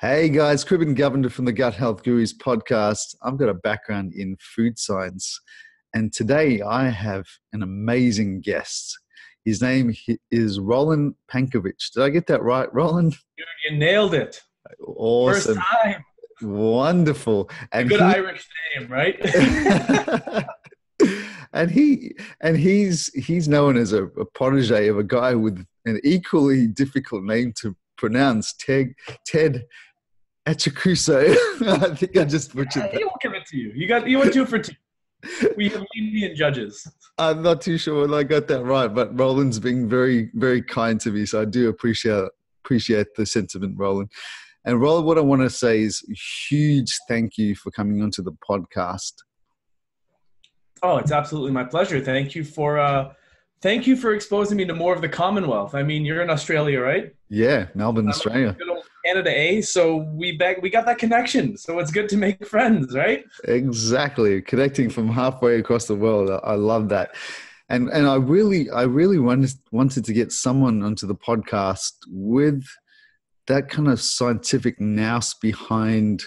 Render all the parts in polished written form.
Hey guys, Kriben Govender from the Gut Health Gurus Podcast. I've got a background in food science, and today I have an amazing guest. His name is Roland Pankewich. Did I get that right, Roland? Dude, you nailed it. Awesome. First time. Wonderful. And good Irish name, right? And he's known as a protege of a guy with an equally difficult name to pronounce, Ted Achacoso. I think I just butchered that. He will give it to you. You went 2 for 2. We have Indian judges. I'm not too sure when I got that right, but Roland's been very, very kind to me, so I do appreciate the sentiment, Roland. And Roland, what I want to say is huge thank you for coming onto the podcast. Oh, it's absolutely my pleasure. Thank you for exposing me to more of the Commonwealth. I mean, you're in Australia, right? Yeah, Melbourne, Australia. Good old Canada, eh? So we got that connection. So it's good to make friends, right? Exactly. Connecting from halfway across the world. I love that. And I really wanted to get someone onto the podcast with that kind of scientific nous behind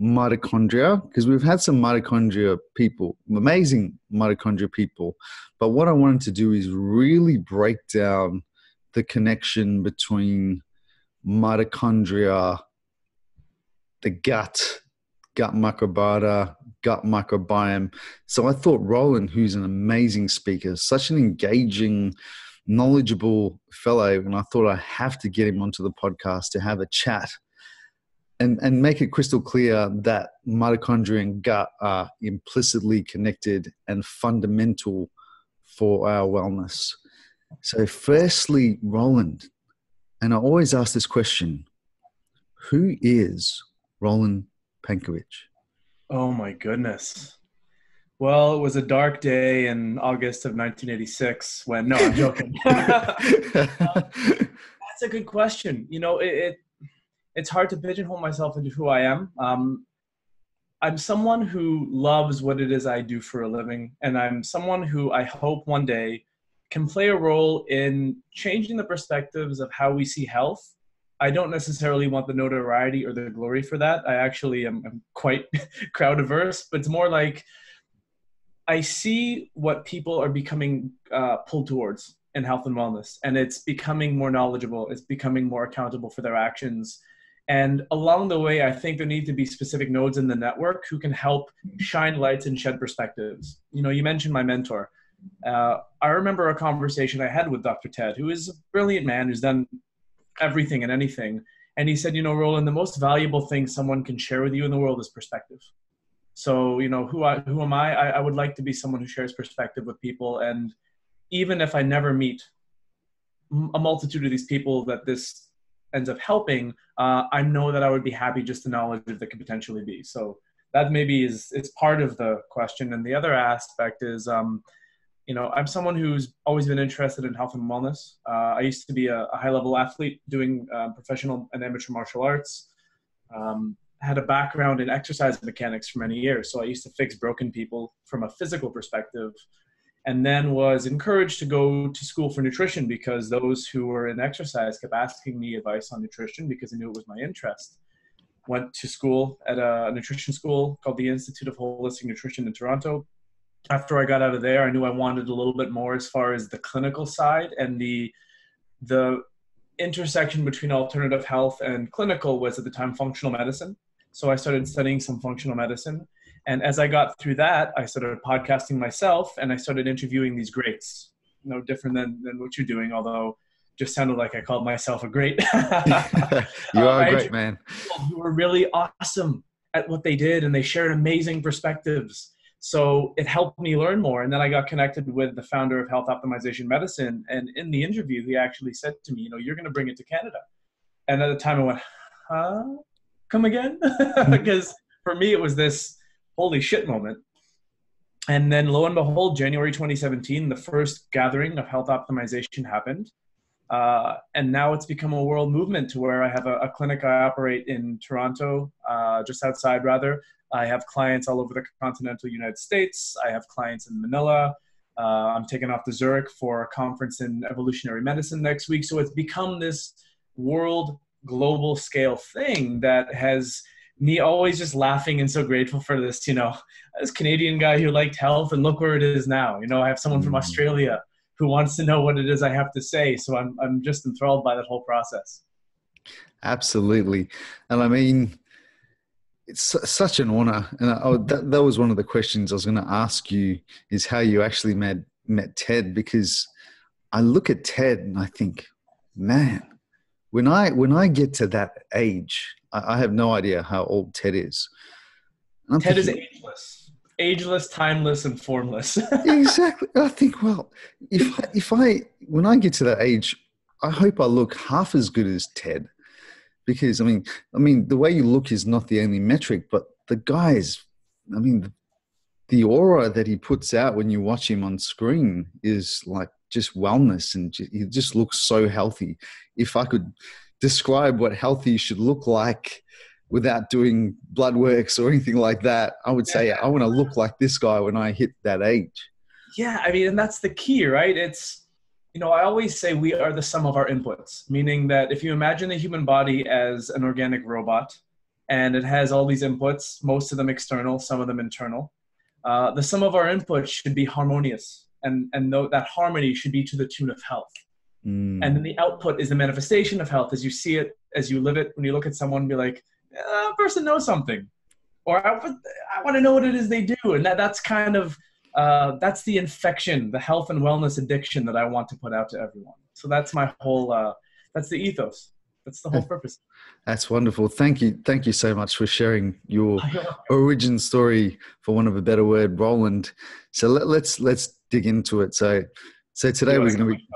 mitochondria, because we've had some mitochondria people, amazing mitochondria people. But what I wanted to do is really break down the connection between mitochondria, the gut microbiota, gut microbiome. So I thought Roland, who's an amazing speaker, such an engaging, knowledgeable fellow, and I thought I have to get him onto the podcast to have a chat and make it crystal clear that mitochondria and gut are implicitly connected and fundamental for our wellness. So firstly, Roland, and I always ask this question, who is Roland Pankewich? Oh my goodness. Well, it was a dark day in August of 1986 when, no, I'm joking. That's a good question. You know, it's hard to pigeonhole myself into who I am. I'm someone who loves what it is I do for a living. And I'm someone who I hope one day can play a role in changing the perspectives of how we see health. I don't necessarily want the notoriety or the glory for that. I actually am quite crowd averse, but it's more like, I see what people are becoming pulled towards in health and wellness, and it's becoming more knowledgeable. It's becoming more accountable for their actions. And along the way, I think there need to be specific nodes in the network who can help shine lights and shed perspectives. You know, you mentioned my mentor. I remember a conversation I had with Dr. Ted, who is a brilliant man who's done everything and anything. And he said, you know, Roland, the most valuable thing someone can share with you in the world is perspective. So, you know, who am I? I would like to be someone who shares perspective with people. And even if I never meet a multitude of these people that this ends up helping, I know that I would be happy just the knowledge that could potentially be. So that maybe it's part of the question. And the other aspect is, you know, I'm someone who's always been interested in health and wellness. I used to be a high-level athlete doing professional and amateur martial arts. Had a background in exercise mechanics for many years. So I used to fix broken people from a physical perspective, and then was encouraged to go to school for nutrition because those who were in exercise kept asking me advice on nutrition because they knew it was my interest. Went to school at a nutrition school called the Institute of Holistic Nutrition in Toronto. After I got out of there, I knew I wanted a little bit more as far as the clinical side, and the intersection between alternative health and clinical was at the time functional medicine. So I started studying some functional medicine. And as I got through that, I started podcasting myself, and I started interviewing these greats. No different than what you're doing, although just sounded like I called myself a great. You are a great man. People who were really awesome at what they did, and they shared amazing perspectives. So it helped me learn more. And then I got connected with the founder of Health Optimization Medicine. And in the interview, he actually said to me, you know, you're going to bring it to Canada. And at the time I went, huh? Come again? Because for me, it was this holy shit moment. And then lo and behold, January 2017, the first gathering of health optimization happened. And now it's become a world movement to where I have a clinic I operate in Toronto, just outside rather. I have clients all over the continental United States. I have clients in Manila. I'm taking off to Zurich for a conference in evolutionary medicine next week. So it's become this world global scale thing that has me always just laughing and so grateful for this, you know, this Canadian guy who liked health, and look where it is now. You know, I have someone from Australia who wants to know what it is I have to say. So I'm just enthralled by that whole process. Absolutely. And I mean, it's such an honor. And that was one of the questions I was going to ask you, is how you actually met Ted, because I look at Ted and I think, man, when I get to that age, I have no idea how old Ted is. Ted is ageless. Ageless, timeless, and formless. Exactly. I think, well, when I get to that age, I hope I look half as good as Ted. Because, I mean, the way you look is not the only metric, but the guy's, I mean, the aura that he puts out when you watch him on screen is like just wellness, and he just looks so healthy. If I could describe what healthy should look like without doing blood works or anything like that, I would say I want to look like this guy when I hit that age. Yeah, I mean, and that's the key, right? It's, you know, I always say we are the sum of our inputs, meaning that if you imagine the human body as an organic robot and it has all these inputs, most of them external, some of them internal, the sum of our inputs should be harmonious, and that harmony should be to the tune of health. And then the output is the manifestation of health as you see it, as you live it. When you look at someone, be like, that person knows something, or I want to know what it is they do. And that's kind of, that's the infection, the health and wellness addiction that I want to put out to everyone. So that's my whole, that's the ethos. That's the whole purpose. That's wonderful. Thank you. Thank you so much for sharing your origin story, for want of a better word, Roland. So let's dig into it. So today we're going to be...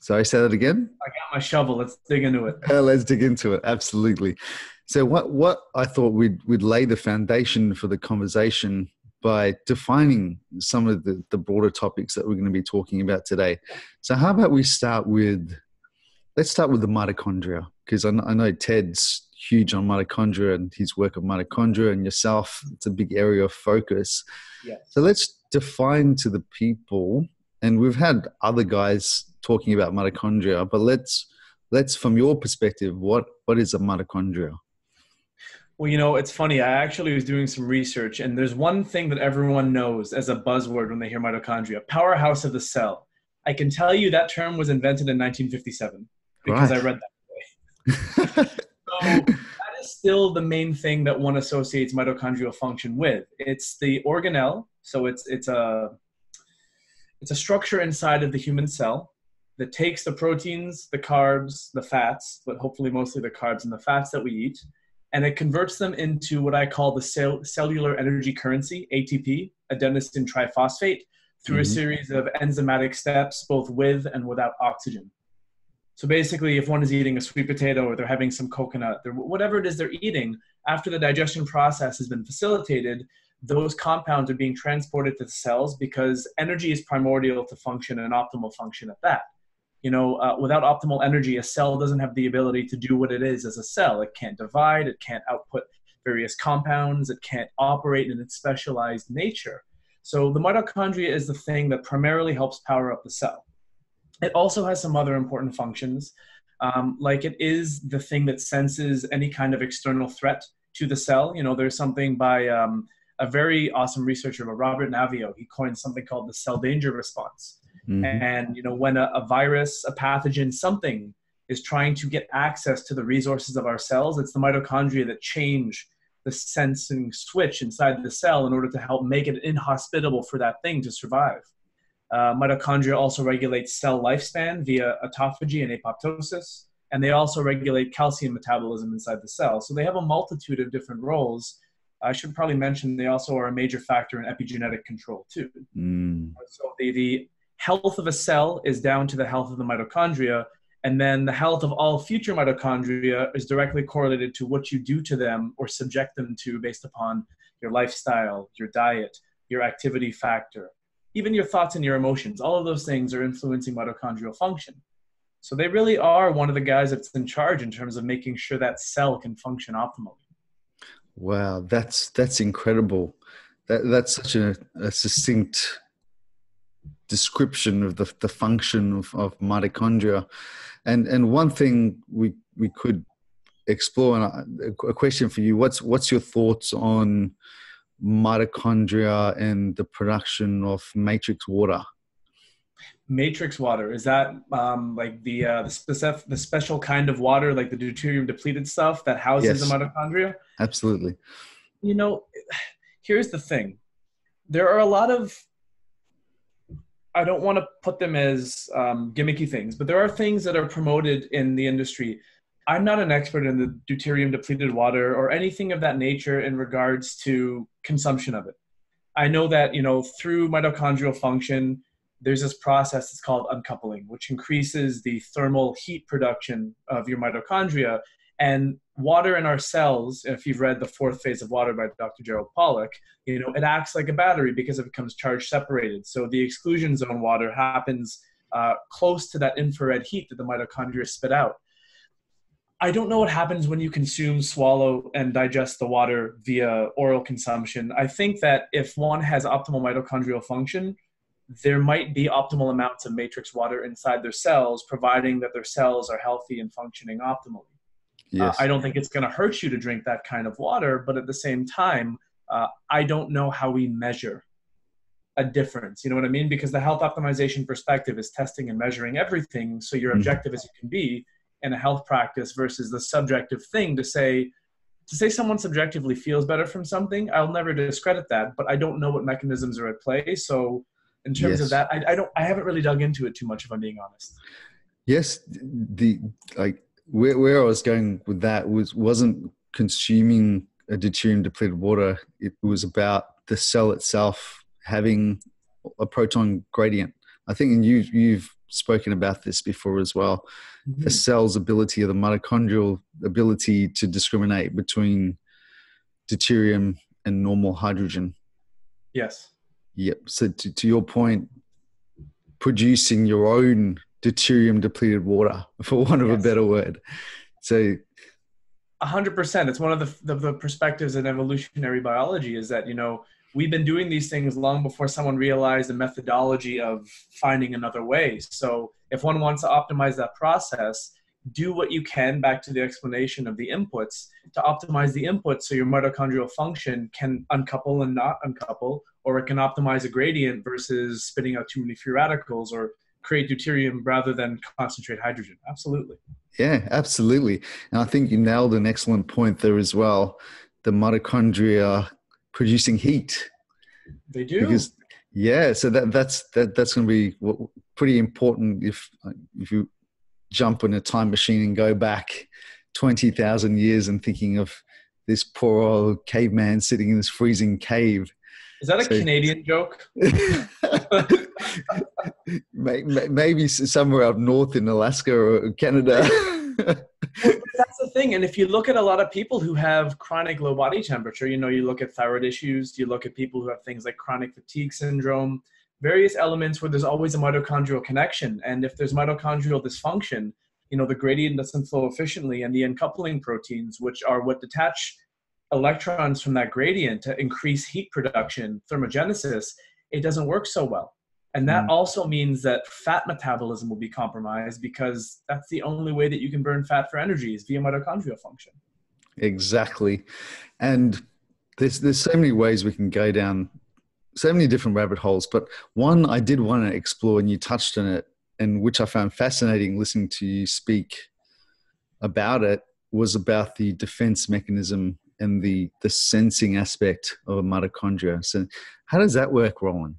Sorry, say that again? I got my shovel. Let's dig into it. Let's dig into it. Absolutely. So what I thought we'd lay the foundation for the conversation by defining some of the broader topics that we're going to be talking about today. So how about we let's start with the mitochondria, because I know Ted's huge on mitochondria and his work of mitochondria, and yourself, it's a big area of focus. Yes. So let's define to the people, and we've had other guys talking about mitochondria, but let's from your perspective, what is a mitochondria? Well, you know, it's funny. I actually was doing some research, and there's one thing that everyone knows as a buzzword when they hear mitochondria: powerhouse of the cell. I can tell you that term was invented in 1957 because I read that today. So that is still the main thing that one associates mitochondrial function with. It's the organelle, so it's a structure inside of the human cell that takes the proteins, the carbs, the fats, but hopefully mostly the carbs and the fats that we eat, and it converts them into what I call the cellular energy currency, ATP, adenosine triphosphate, through a series of enzymatic steps, both with and without oxygen. So basically, if one is eating a sweet potato, or they're having some coconut, whatever it is they're eating, after the digestion process has been facilitated, those compounds are being transported to the cells, because energy is primordial to function and optimal function at that. You know, without optimal energy, a cell doesn't have the ability to do what it is as a cell. It can't divide, it can't output various compounds, it can't operate in its specialized nature. So the mitochondria is the thing that primarily helps power up the cell. It also has some other important functions, like it is the thing that senses any kind of external threat to the cell. You know, there's something by a very awesome researcher, Robert Naviaux. He coined something called the cell danger response. And, you know, when a virus, a pathogen, something is trying to get access to the resources of our cells, it's the mitochondria that change the sensing switch inside the cell in order to help make it inhospitable for that thing to survive. Mitochondria also regulate cell lifespan via autophagy and apoptosis, and they also regulate calcium metabolism inside the cell. So they have a multitude of different roles. I should probably mention they also are a major factor in epigenetic control too. So the health of a cell is down to the health of the mitochondria, and then the health of all future mitochondria is directly correlated to what you do to them or subject them to based upon your lifestyle, your diet, your activity factor, even your thoughts and your emotions. All of those things are influencing mitochondrial function. So they really are one of the guys that's in charge in terms of making sure that cell can function optimally. Wow, that's incredible. That's such a succinct description of the function of mitochondria. And one thing we could explore a question for you. What's your thoughts on mitochondria and the production of matrix water? Matrix water, is that like the special kind of water, like the deuterium depleted stuff that houses the mitochondria? Absolutely. You know, here's the thing. There are a lot of, I don't want to put them as gimmicky things, but there are things that are promoted in the industry. I'm not an expert in the deuterium depleted water or anything of that nature in regards to consumption of it. I know that, you know, through mitochondrial function, there's this process that's called uncoupling, which increases the thermal heat production of your mitochondria. And water in our cells, if you've read The Fourth Phase of Water by Dr. Gerald Pollack, you know, it acts like a battery because it becomes charge separated. So the exclusion zone water happens close to that infrared heat that the mitochondria spit out. I don't know what happens when you consume, swallow, and digest the water via oral consumption. I think that if one has optimal mitochondrial function, there might be optimal amounts of matrix water inside their cells, providing that their cells are healthy and functioning optimally. Yes. I don't think it's going to hurt you to drink that kind of water, but at the same time, I don't know how we measure a difference. You know what I mean? Because the health optimization perspective is testing and measuring everything, so you're objective as you can be in a health practice versus the subjective thing to say. To say someone subjectively feels better from something, I'll never discredit that, but I don't know what mechanisms are at play, so in terms of that, I haven't really dug into it too much, if I'm being honest. Yes, where I was going with that wasn't consuming a deuterium depleted water. It was about the cell itself having a proton gradient. I think, and you've spoken about this before as well. Mm-hmm. The cell's ability, or the mitochondrial ability, to discriminate between deuterium and normal hydrogen. Yes. Yep. So to your point, producing your own deuterium depleted water, for want of a better word. So 100%. It's one of the perspectives in evolutionary biology, is that, you know, we've been doing these things long before someone realized the methodology of finding another way. So if one wants to optimize that process, do what you can, back to the explanation of the inputs, to optimize the inputs so your mitochondrial function can uncouple and not uncouple, or it can optimize a gradient versus spitting out too many free radicals or create deuterium rather than concentrate hydrogen. Absolutely. Yeah, absolutely. And I think you nailed an excellent point there as well. The mitochondria producing heat. They do. Because, yeah, so that's going to be pretty important if you jump on a time machine and go back 20,000 years and thinking of this poor old caveman sitting in this freezing cave. Is that a Canadian joke? Maybe somewhere up north in Alaska or Canada. That's the thing. And if you look at a lot of people who have chronic low body temperature, you know, you look at thyroid issues, you look at people who have things like chronic fatigue syndrome, various elements where there's always a mitochondrial connection. And if there's mitochondrial dysfunction, you know, the gradient doesn't flow efficiently, and the uncoupling proteins, which are what detach electrons from that gradient to increase heat production, thermogenesis, it doesn't work so well. And that also means that fat metabolism will be compromised, because that's the only way that you can burn fat for energy is via mitochondrial function. Exactly. And there's so many ways we can go down, so many different rabbit holes, but one I did want to explore, and you touched on it, and which I found fascinating listening to you speak about it, was about the defense mechanism and the sensing aspect of a mitochondria. So how does that work, Roland?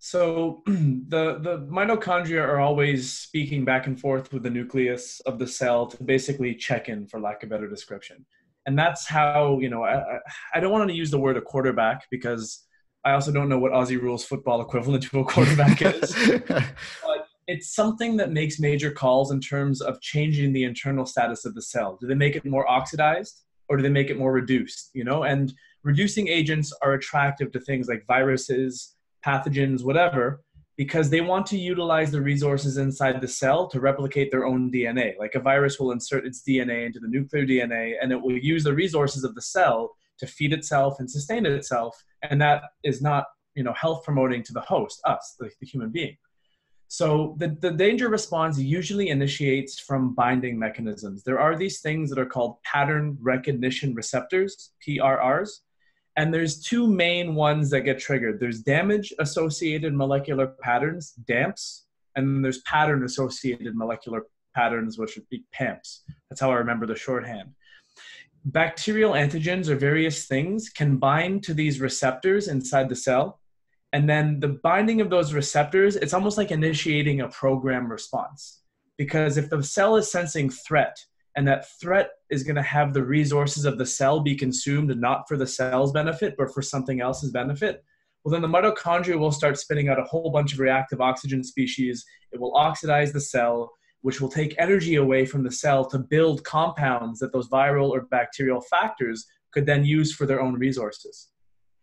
So the mitochondria are always speaking back and forth with the nucleus of the cell to basically check in, for lack of better description. And that's how, you know, I don't want to use the word a quarterback, because I also don't know what Aussie rules football equivalent to a quarterback is. But it's something that makes major calls in terms of changing the internal status of the cell. Do they make it more oxidized, or do they make it more reduced? You know, and reducing agents are attractive to things like viruses, pathogens, whatever, because they want to utilize the resources inside the cell to replicate their own DNA. Like a virus will insert its DNA into the nuclear DNA, and it will use the resources of the cell to feed itself and sustain itself. And that is not, you know, health promoting to the host, us, the human being. So the danger response usually initiates from binding mechanisms. There are these things that are called pattern recognition receptors, PRRs, and there's two main ones that get triggered. There's damage-associated molecular patterns, DAMPs, and then there's pattern-associated molecular patterns, which would be PAMPs. That's how I remember the shorthand. Bacterial antigens or various things can bind to these receptors inside the cell. And then the binding of those receptors, it's almost like initiating a program response. Because if the cell is sensing threat, and that threat is going to have the resources of the cell be consumed not for the cell's benefit, but for something else's benefit, well, then the mitochondria will start spitting out a whole bunch of reactive oxygen species. It will oxidize the cell, which will take energy away from the cell to build compounds that those viral or bacterial factors could then use for their own resources.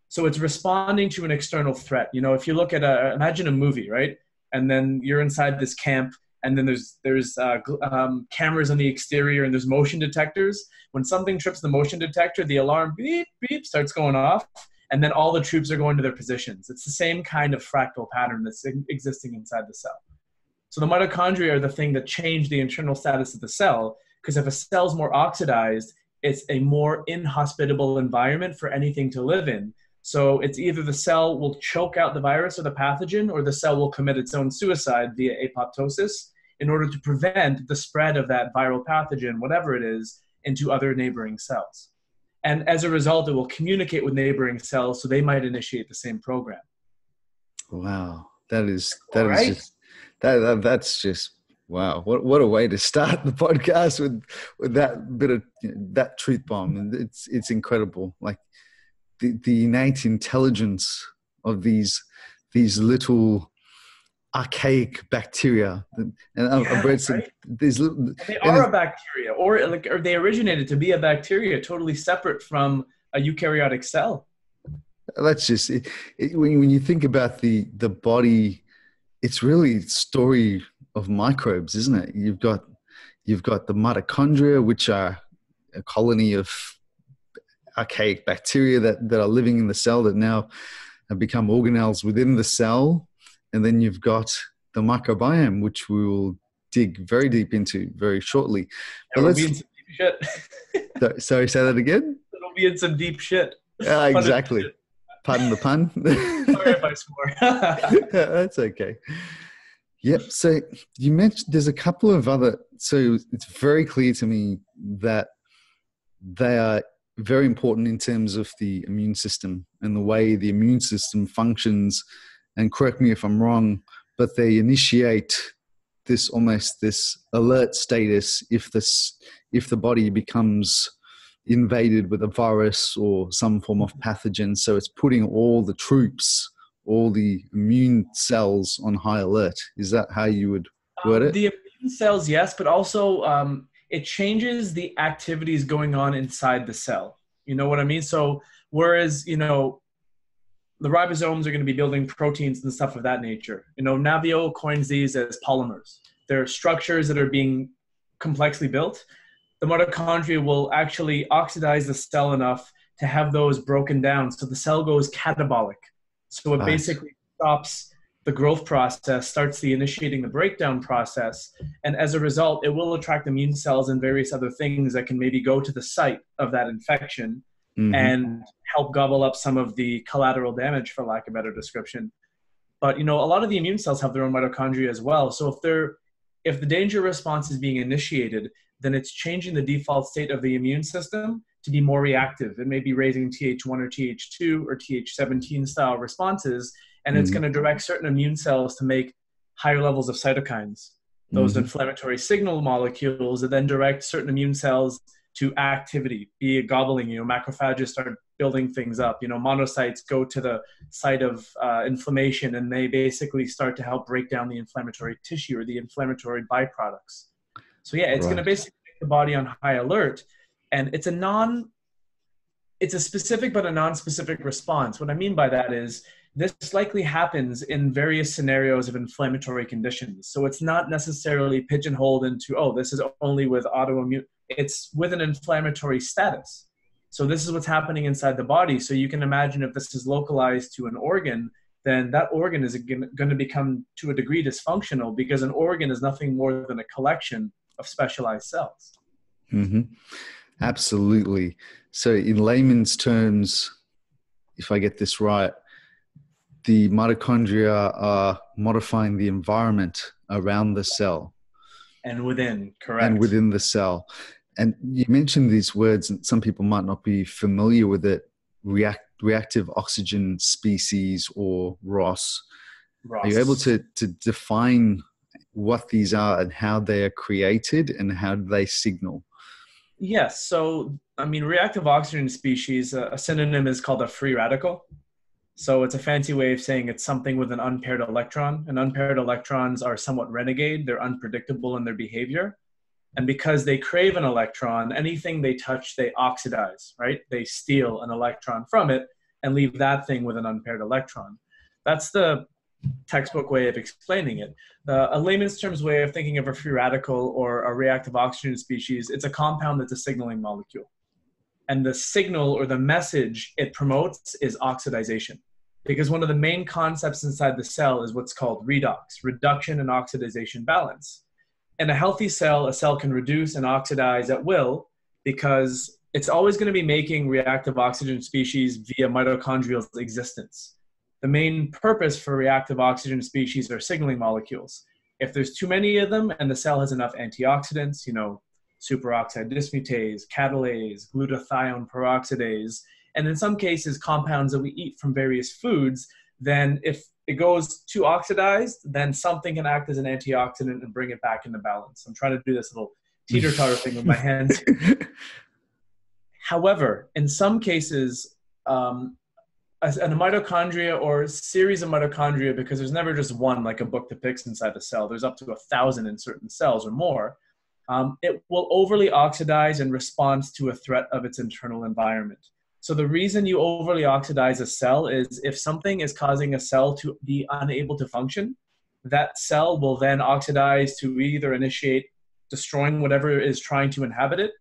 So it's responding to an external threat. You know, if you look at imagine a movie, right? And then you're inside this camp, and then there's cameras on the exterior, and there's motion detectors. When something trips the motion detector, the alarm beep, beep starts going off, and then all the troops are going to their positions. It's the same kind of fractal pattern that's existing inside the cell. So the mitochondria are the thing that change the internal status of the cell, because if a cell's more oxidized, it's a more inhospitable environment for anything to live in. So it's either the cell will choke out the virus or the pathogen, or the cell will commit its own suicide via apoptosis in order to prevent the spread of that viral pathogen, whatever it is, into other neighboring cells. And as a result, it will communicate with neighboring cells, so they might initiate the same program. Wow, that's just wow. What a way to start the podcast with that bit of, you know, that truth bomb. And it's incredible. Like, the innate intelligence of these little archaic bacteria, and I've read some. Right. They are a bacteria, or they originated to be a bacteria, totally separate from a eukaryotic cell. That's just when you think about the body, it's really a story of microbes, isn't it? You've got the mitochondria, which are a colony of archaic bacteria that are living in the cell that now have become organelles within the cell. And then you've got the microbiome, which we will dig very deep into very shortly. It'll be in some deep shit. Sorry, say that again? It'll be in some deep shit. Exactly. Pardon the pun. Sorry if I swore. That's okay. Yep. So you mentioned there's a couple of other... So it's very clear to me that they are very important in terms of the immune system and the way the immune system functions, and correct me if I'm wrong, but they initiate this almost this alert status if the body becomes invaded with a virus or some form of pathogen. So it's putting all the troops, all the immune cells on high alert. Is that how you would word it? The immune cells, yes, but also it changes the activities going on inside the cell. You know what I mean? So whereas, you know, the ribosomes are going to be building proteins and stuff of that nature. You know, Naviaux coins these as polymers. They're structures that are being complexly built. The mitochondria will actually oxidize the cell enough to have those broken down. So the cell goes catabolic. So it basically stops the growth process, starts the initiating the breakdown process, and as a result, it will attract immune cells and various other things that can maybe go to the site of that infection and help gobble up some of the collateral damage, for lack of a better description. But, you know, a lot of the immune cells have their own mitochondria as well. So if the danger response is being initiated, then it's changing the default state of the immune system to be more reactive. It may be raising Th1 or Th2 or Th17 style responses, and it's going to direct certain immune cells to make higher levels of cytokines, those inflammatory signal molecules that then direct certain immune cells to activity, be it gobbling, you know, macrophages start building things up, you know, monocytes go to the site of inflammation, and they basically start to help break down the inflammatory tissue or the inflammatory byproducts. So yeah, it's going to basically make the body on high alert, and it's a specific but a non-specific response. What I mean by that is, this likely happens in various scenarios of inflammatory conditions. So it's not necessarily pigeonholed into, oh, this is only with autoimmune. It's with an inflammatory status. So this is what's happening inside the body. So you can imagine if this is localized to an organ, then that organ is going to become, to a degree, dysfunctional, because an organ is nothing more than a collection of specialized cells. Mm-hmm. Absolutely. So in layman's terms, if I get this right, the mitochondria are modifying the environment around the cell. And within, correct. And within the cell. And you mentioned these words, and some people might not be familiar with it, reactive oxygen species, or ROS. Are you able to define what these are and how they are created and how do they signal? Yes. So, I mean, reactive oxygen species, a synonym is called a free radical. So it's a fancy way of saying it's something with an unpaired electron. And unpaired electrons are somewhat renegade. They're unpredictable in their behavior. And because they crave an electron, anything they touch, they oxidize, right? They steal an electron from it and leave that thing with an unpaired electron. That's the textbook way of explaining it. A layman's terms way of thinking of a free radical or a reactive oxygen species, it's a compound that's a signaling molecule. And the signal or the message it promotes is oxidization. Because one of the main concepts inside the cell is what's called REDOX, reduction and oxidization balance. In a healthy cell, a cell can reduce and oxidize at will, because it's always going to be making reactive oxygen species via mitochondrial existence. The main purpose for reactive oxygen species are signaling molecules. If there's too many of them and the cell has enough antioxidants, you know, superoxide dismutase, catalase, glutathione peroxidase, and in some cases compounds that we eat from various foods, then if it goes too oxidized, then something can act as an antioxidant and bring it back into balance. I'm trying to do this little teeter-totter thing with my hands. However, in some cases, a mitochondria or a series of mitochondria, because there's never just one, like a book depicts inside the cell, there's up to 1,000 in certain cells or more, it will overly oxidize in response to a threat of its internal environment. So the reason you overly oxidize a cell is if something is causing a cell to be unable to function, that cell will then oxidize to either initiate destroying whatever is trying to inhabit it,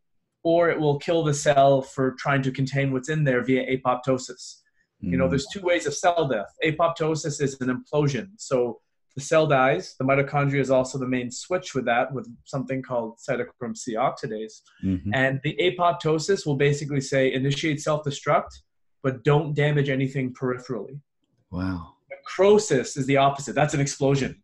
or it will kill the cell for trying to contain what's in there via apoptosis. Mm. You know, there's two ways of cell death. Apoptosis is an implosion. So the cell dies. The mitochondria is also the main switch with that, with something called cytochrome C oxidase. Mm-hmm. And the apoptosis will basically say, initiate self-destruct, but don't damage anything peripherally. Wow. Necrosis is the opposite. That's an explosion.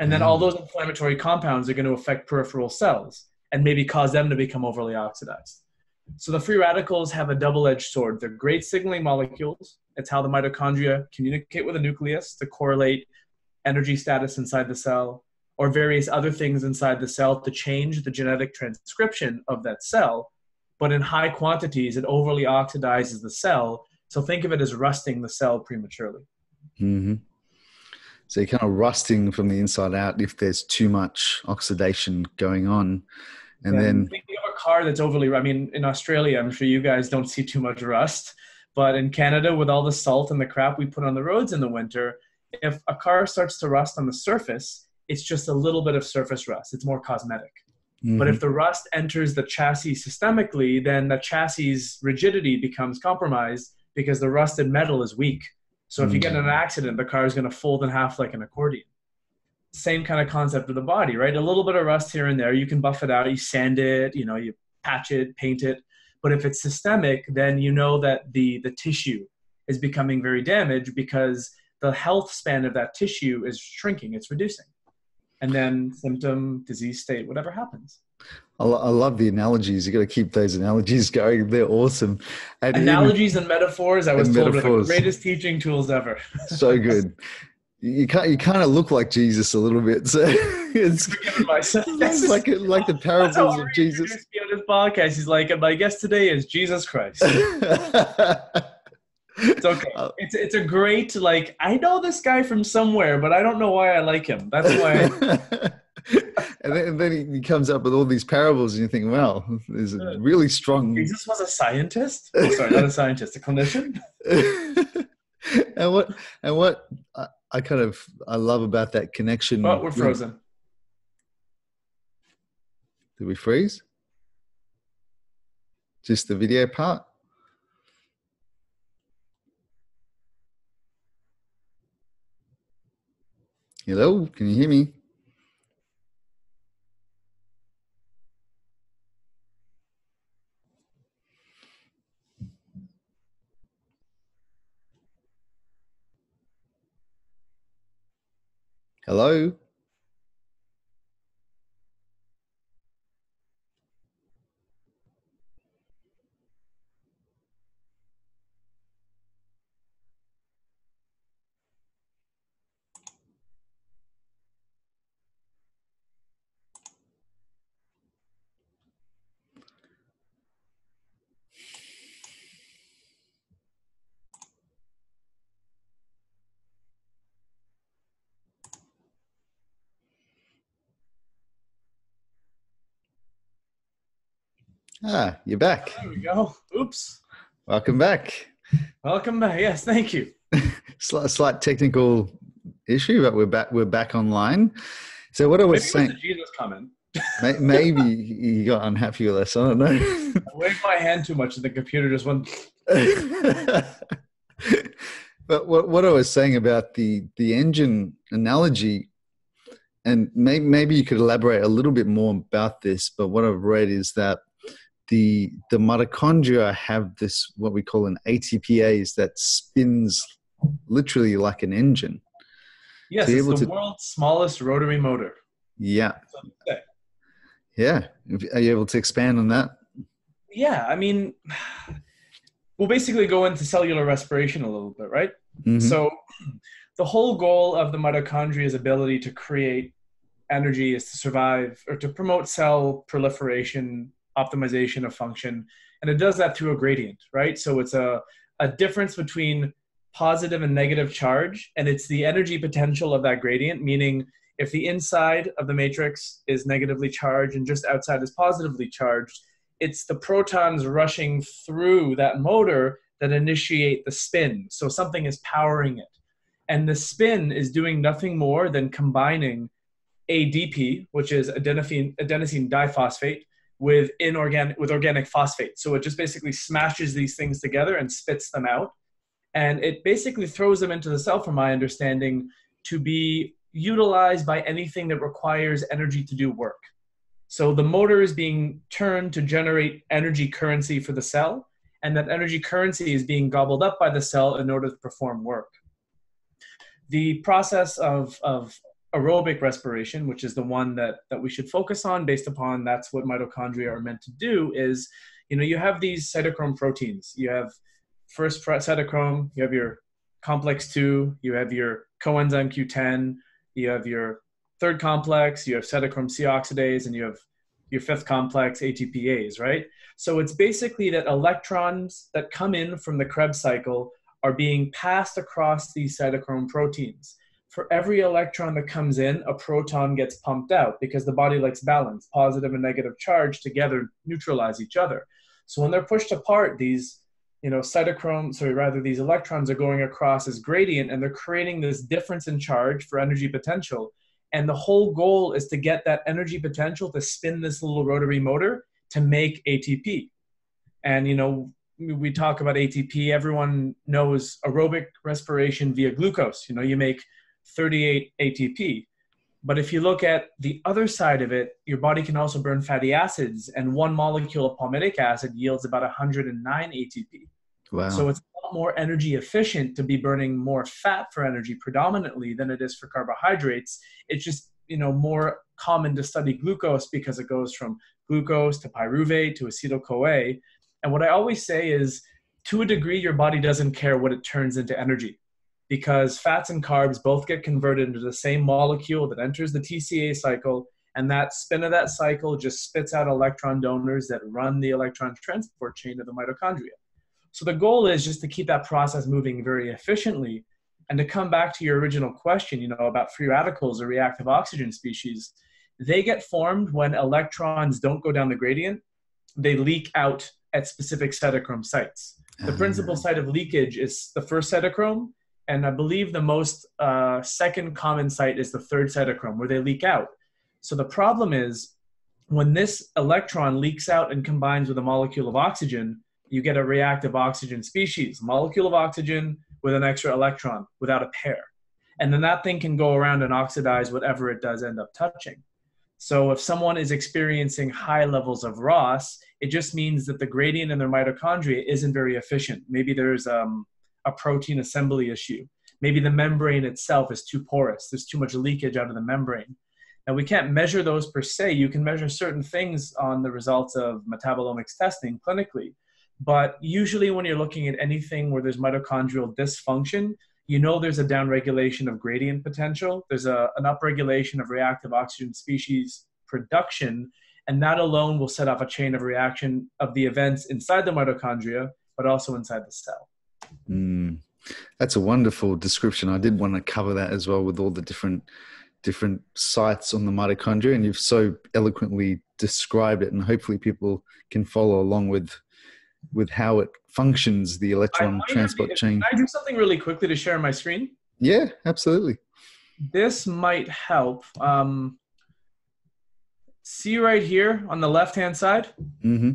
And then all those inflammatory compounds are going to affect peripheral cells and maybe cause them to become overly oxidized. So the free radicals have a double-edged sword. They're great signaling molecules. It's how the mitochondria communicate with the nucleus to correlate energy status inside the cell, or various other things inside the cell to change the genetic transcription of that cell. But in high quantities, it overly oxidizes the cell. So think of it as rusting the cell prematurely. Mm-hmm. So you're kind of rusting from the inside out if there's too much oxidation going on. And then thinking of a car that's overly, I mean, in Australia, I'm sure you guys don't see too much rust, but in Canada, with all the salt and the crap we put on the roads in the winter, if a car starts to rust on the surface, it's just a little bit of surface rust. It's more cosmetic. Mm-hmm. But if the rust enters the chassis systemically, then the chassis rigidity becomes compromised because the rusted metal is weak. So if you get in an accident, the car is going to fold in half like an accordion. Same kind of concept with the body, right? A little bit of rust here and there, you can buff it out, you sand it, you know, you patch it, paint it. But if it's systemic, then you know that the tissue is becoming very damaged because the health span of that tissue is shrinking, it's reducing. And then symptom, disease state, whatever happens. I love the analogies. You got to keep those analogies going. They're awesome. And analogies and metaphors, I was told, are the greatest teaching tools ever. So good. You kind of look like Jesus a little bit. So it's like the parables of Jesus. On his podcast, he's like, my guest today is Jesus Christ. It's okay. It's a great, like, I know this guy from somewhere, but I don't know why I like him. That's why. And then he comes up with all these parables and you think, wow, there's a really strong. Jesus was a scientist? Oh, sorry, not a scientist, a clinician. And what I love about that connection. Oh, we're frozen. Did we freeze? Just the video part? Hello, can you hear me? Hello? Ah, you're back. There we go. Oops. Welcome back. Welcome back. Yes, thank you. Slight technical issue, but we're back online. So what I was saying, maybe it was a Jesus comment. Maybe you got unhappy with us. I don't know. I waved my hand too much, and the computer just went. But what I was saying about the engine analogy. And maybe you could elaborate a little bit more about this, but what I've read is that the mitochondria have this, what we call an ATPase, that spins literally like an engine. Yes, so it's the world's smallest rotary motor. Yeah. Yeah. Are you able to expand on that? Yeah. I mean, we'll basically go into cellular respiration a little bit, right? Mm-hmm. So the whole goal of the mitochondria's ability to create energy is to survive or to promote cell proliferation, optimization of function, and it does that through a gradient, right? So it's a difference between positive and negative charge, and it's the energy potential of that gradient, meaning if the inside of the matrix is negatively charged and just outside is positively charged, it's the protons rushing through that motor that initiate the spin. So something is powering it, and the spin is doing nothing more than combining ADP, which is adenosine diphosphate, with organic phosphate. So it just basically smashes these things together and spits them out. And it basically throws them into the cell, from my understanding, to be utilized by anything that requires energy to do work. So the motor is being turned to generate energy currency for the cell, and that energy currency is being gobbled up by the cell in order to perform work. The process of aerobic respiration, which is the one that we should focus on based upon that's what mitochondria are meant to do, is, you know, you have these cytochrome proteins. You have first cytochrome, you have your complex 2, you have your coenzyme Q10, you have your third complex, you have cytochrome C oxidase, and you have your fifth complex, ATPase, right? So it's basically that electrons that come in from the Krebs cycle are being passed across these cytochrome proteins. For every electron that comes in, a proton gets pumped out because the body likes balance. Positive and negative charge together neutralize each other. So when they're pushed apart, these, you know, these electrons are going across as gradient, and they're creating this difference in charge for energy potential. And the whole goal is to get that energy potential to spin this little rotary motor to make ATP. And, you know, we talk about ATP. Everyone knows aerobic respiration via glucose. You know, you make 38 ATP. But if you look at the other side of it, your body can also burn fatty acids, and one molecule of palmitic acid yields about 109 ATP. Wow. So it's a lot more energy efficient to be burning more fat for energy predominantly than it is for carbohydrates. It's just, you know, more common to study glucose because it goes from glucose to pyruvate to acetyl-CoA. And what I always say is, to a degree, your body doesn't care what it turns into energy, because fats and carbs both get converted into the same molecule that enters the TCA cycle, and that spin of that cycle just spits out electron donors that run the electron transport chain of the mitochondria. So the goal is just to keep that process moving very efficiently. And to come back to your original question, you know, about free radicals or reactive oxygen species, they get formed when electrons don't go down the gradient. They leak out at specific cytochrome sites. The principal site of leakage is the first cytochrome, and I believe the most second common site is the third cytochrome, where they leak out. So the problem is, when this electron leaks out and combines with a molecule of oxygen, you get a reactive oxygen species, a molecule of oxygen with an extra electron without a pair. And then that thing can go around and oxidize whatever it does end up touching. So if someone is experiencing high levels of ROS, it just means that the gradient in their mitochondria isn't very efficient. Maybe there's a protein assembly issue. Maybe the membrane itself is too porous. There's too much leakage out of the membrane. Now, we can't measure those per se. You can measure certain things on the results of metabolomics testing clinically. But usually when you're looking at anything where there's mitochondrial dysfunction, you know there's a downregulation of gradient potential. There's an upregulation of reactive oxygen species production. And that alone will set off a chain of reaction of the events inside the mitochondria, but also inside the cell. Mm. That's a wonderful description. I did want to cover that as well with all the different sites on the mitochondria, and you've so eloquently described it, and hopefully people can follow along with how it functions, the electron transport chain. Can I do something really quickly to share my screen? Yeah, absolutely. This might help. See right here on the left-hand side? Mm-hmm.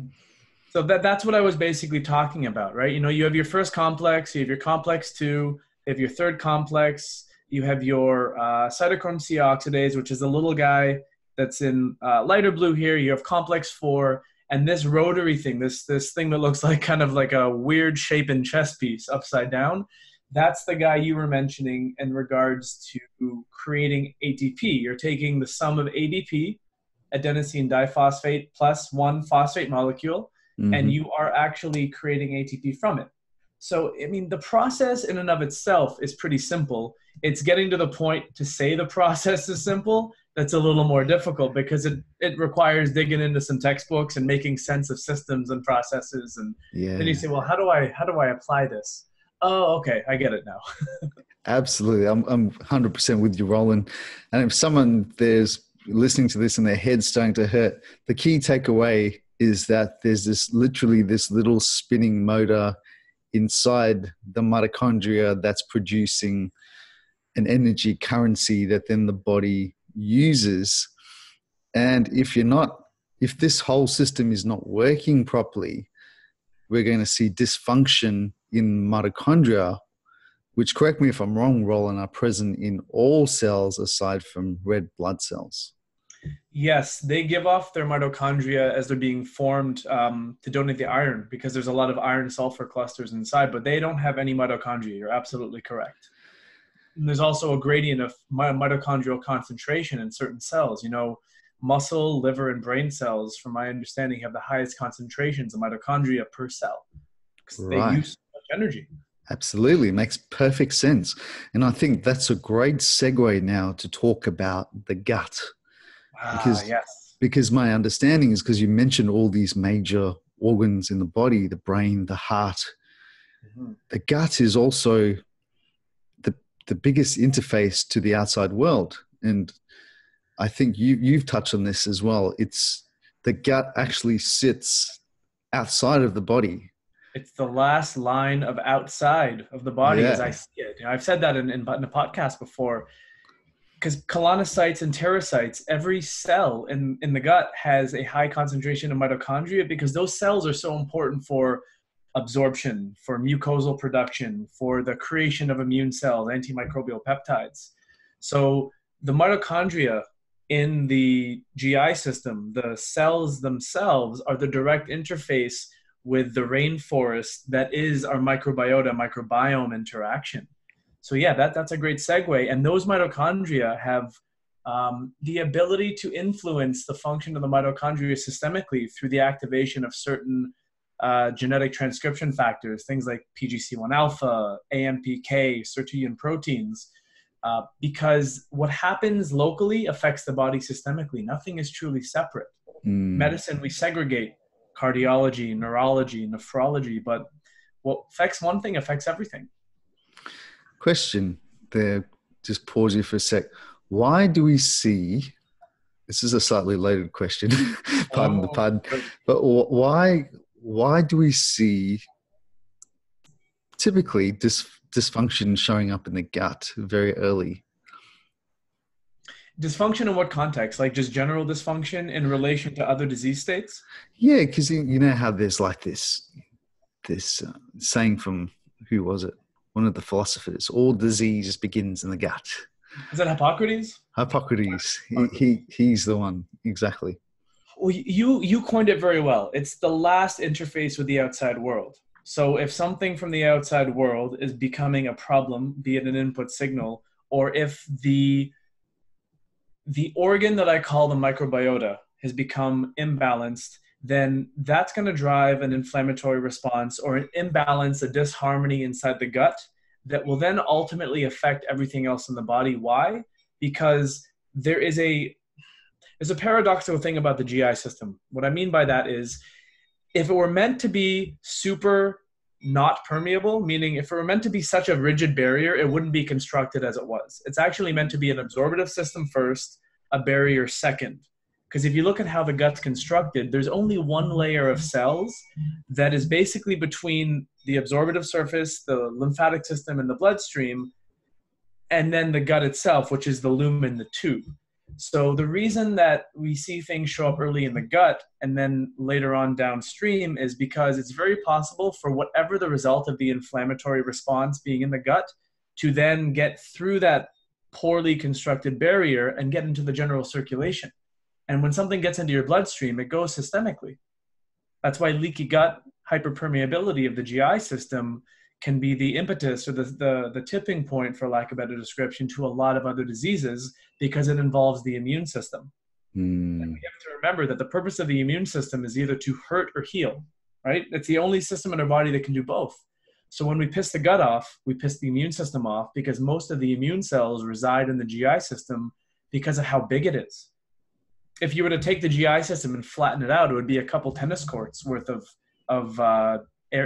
So that's what I was basically talking about, right? You know, you have your first complex, you have your complex 2, you have your third complex, you have your cytochrome C oxidase, which is the little guy that's in lighter blue here. You have complex 4, and this rotary thing, this thing that looks like kind of like a weird shape and chess piece upside down, that's the guy you were mentioning in regards to creating ATP. You're taking the sum of ADP, adenosine diphosphate, plus one phosphate molecule, mm-hmm. and you are actually creating ATP from it. So, I mean, the process in and of itself is pretty simple. It's getting to the point to say the process is simple that's a little more difficult, because it requires digging into some textbooks and making sense of systems and processes. And then you say, well, how do I apply this? Oh, okay, I get it now. Absolutely. I'm 100% with you, Roland. And if someone there's listening to this and their head's starting to hurt, the key takeaway is that there's this little spinning motor inside the mitochondria that's producing an energy currency that then the body uses. And if this whole system is not working properly, we're going to see dysfunction in mitochondria, which, correct me if I'm wrong, Roland, are present in all cells aside from red blood cells. Yes, they give off their mitochondria as they're being formed to donate the iron, because there's a lot of iron sulfur clusters inside, but they don't have any mitochondria. You're absolutely correct. And there's also a gradient of mitochondrial concentration in certain cells. You know, muscle, liver, and brain cells, from my understanding, have the highest concentrations of mitochondria per cell, because they use so much energy. Absolutely. Makes perfect sense. And I think that's a great segue now to talk about the gut. Because my understanding is, because you mentioned all these major organs in the body, the brain, the heart, mm-hmm. the gut is also the biggest interface to the outside world. And I think you've touched on this as well. The gut actually sits outside of the body. It's the last line of outside of the body as I see it. You know, I've said that in a podcast before. Because colonocytes and enterocytes, every cell in the gut has a high concentration of mitochondria, because those cells are so important for absorption, for mucosal production, for the creation of immune cells, antimicrobial peptides. So the mitochondria in the GI system, the cells themselves, are the direct interface with the rainforest that is our microbiome interaction. So yeah, that's a great segue. And those mitochondria have the ability to influence the function of the mitochondria systemically through the activation of certain genetic transcription factors, things like PGC1 alpha, AMPK, sirtuin proteins, because what happens locally affects the body systemically. Nothing is truly separate. Mm. Medicine, we segregate cardiology, neurology, nephrology, but what affects one thing affects everything. Question there, just pause you for a sec. Why do we see, this is a slightly loaded question, pardon the pun, but why do we see typically dysfunction showing up in the gut very early? Dysfunction in what context? Like just general dysfunction in relation to other disease states? Yeah, because you know how there's like this saying from, who was it? one of the philosophers, all disease begins in the gut. Is that Hippocrates? Hippocrates. He's the one, exactly. Well, you coined it very well. It's the last interface with the outside world. So if something from the outside world is becoming a problem, be it an input signal, or if the organ that I call the microbiota has become imbalanced, then that's going to drive an inflammatory response or an imbalance, a disharmony inside the gut that will then ultimately affect everything else in the body. Why? Because there is a paradoxical thing about the GI system. What I mean by that is, if it were meant to be super not permeable, meaning if it were meant to be such a rigid barrier, it wouldn't be constructed as it was. It's actually meant to be an absorptive system first, a barrier second. Because if you look at how the gut's constructed, there's only one layer of cells that is basically between the absorptive surface, the lymphatic system, and the bloodstream, and then the gut itself, which is the lumen, the tube. So the reason that we see things show up early in the gut and then later on downstream is because it's very possible for whatever the result of the inflammatory response being in the gut to then get through that poorly constructed barrier and get into the general circulation. And when something gets into your bloodstream, it goes systemically. That's why leaky gut, hyperpermeability of the GI system can be the impetus or the tipping point, for lack of a better description, to a lot of other diseases, because it involves the immune system. And we have to remember that the purpose of the immune system is either to hurt or heal, right? It's the only system in our body that can do both. So when we piss the gut off, we piss the immune system off, because most of the immune cells reside in the GI system because of how big it is. If you were to take the GI system and flatten it out, it would be a couple tennis courts worth of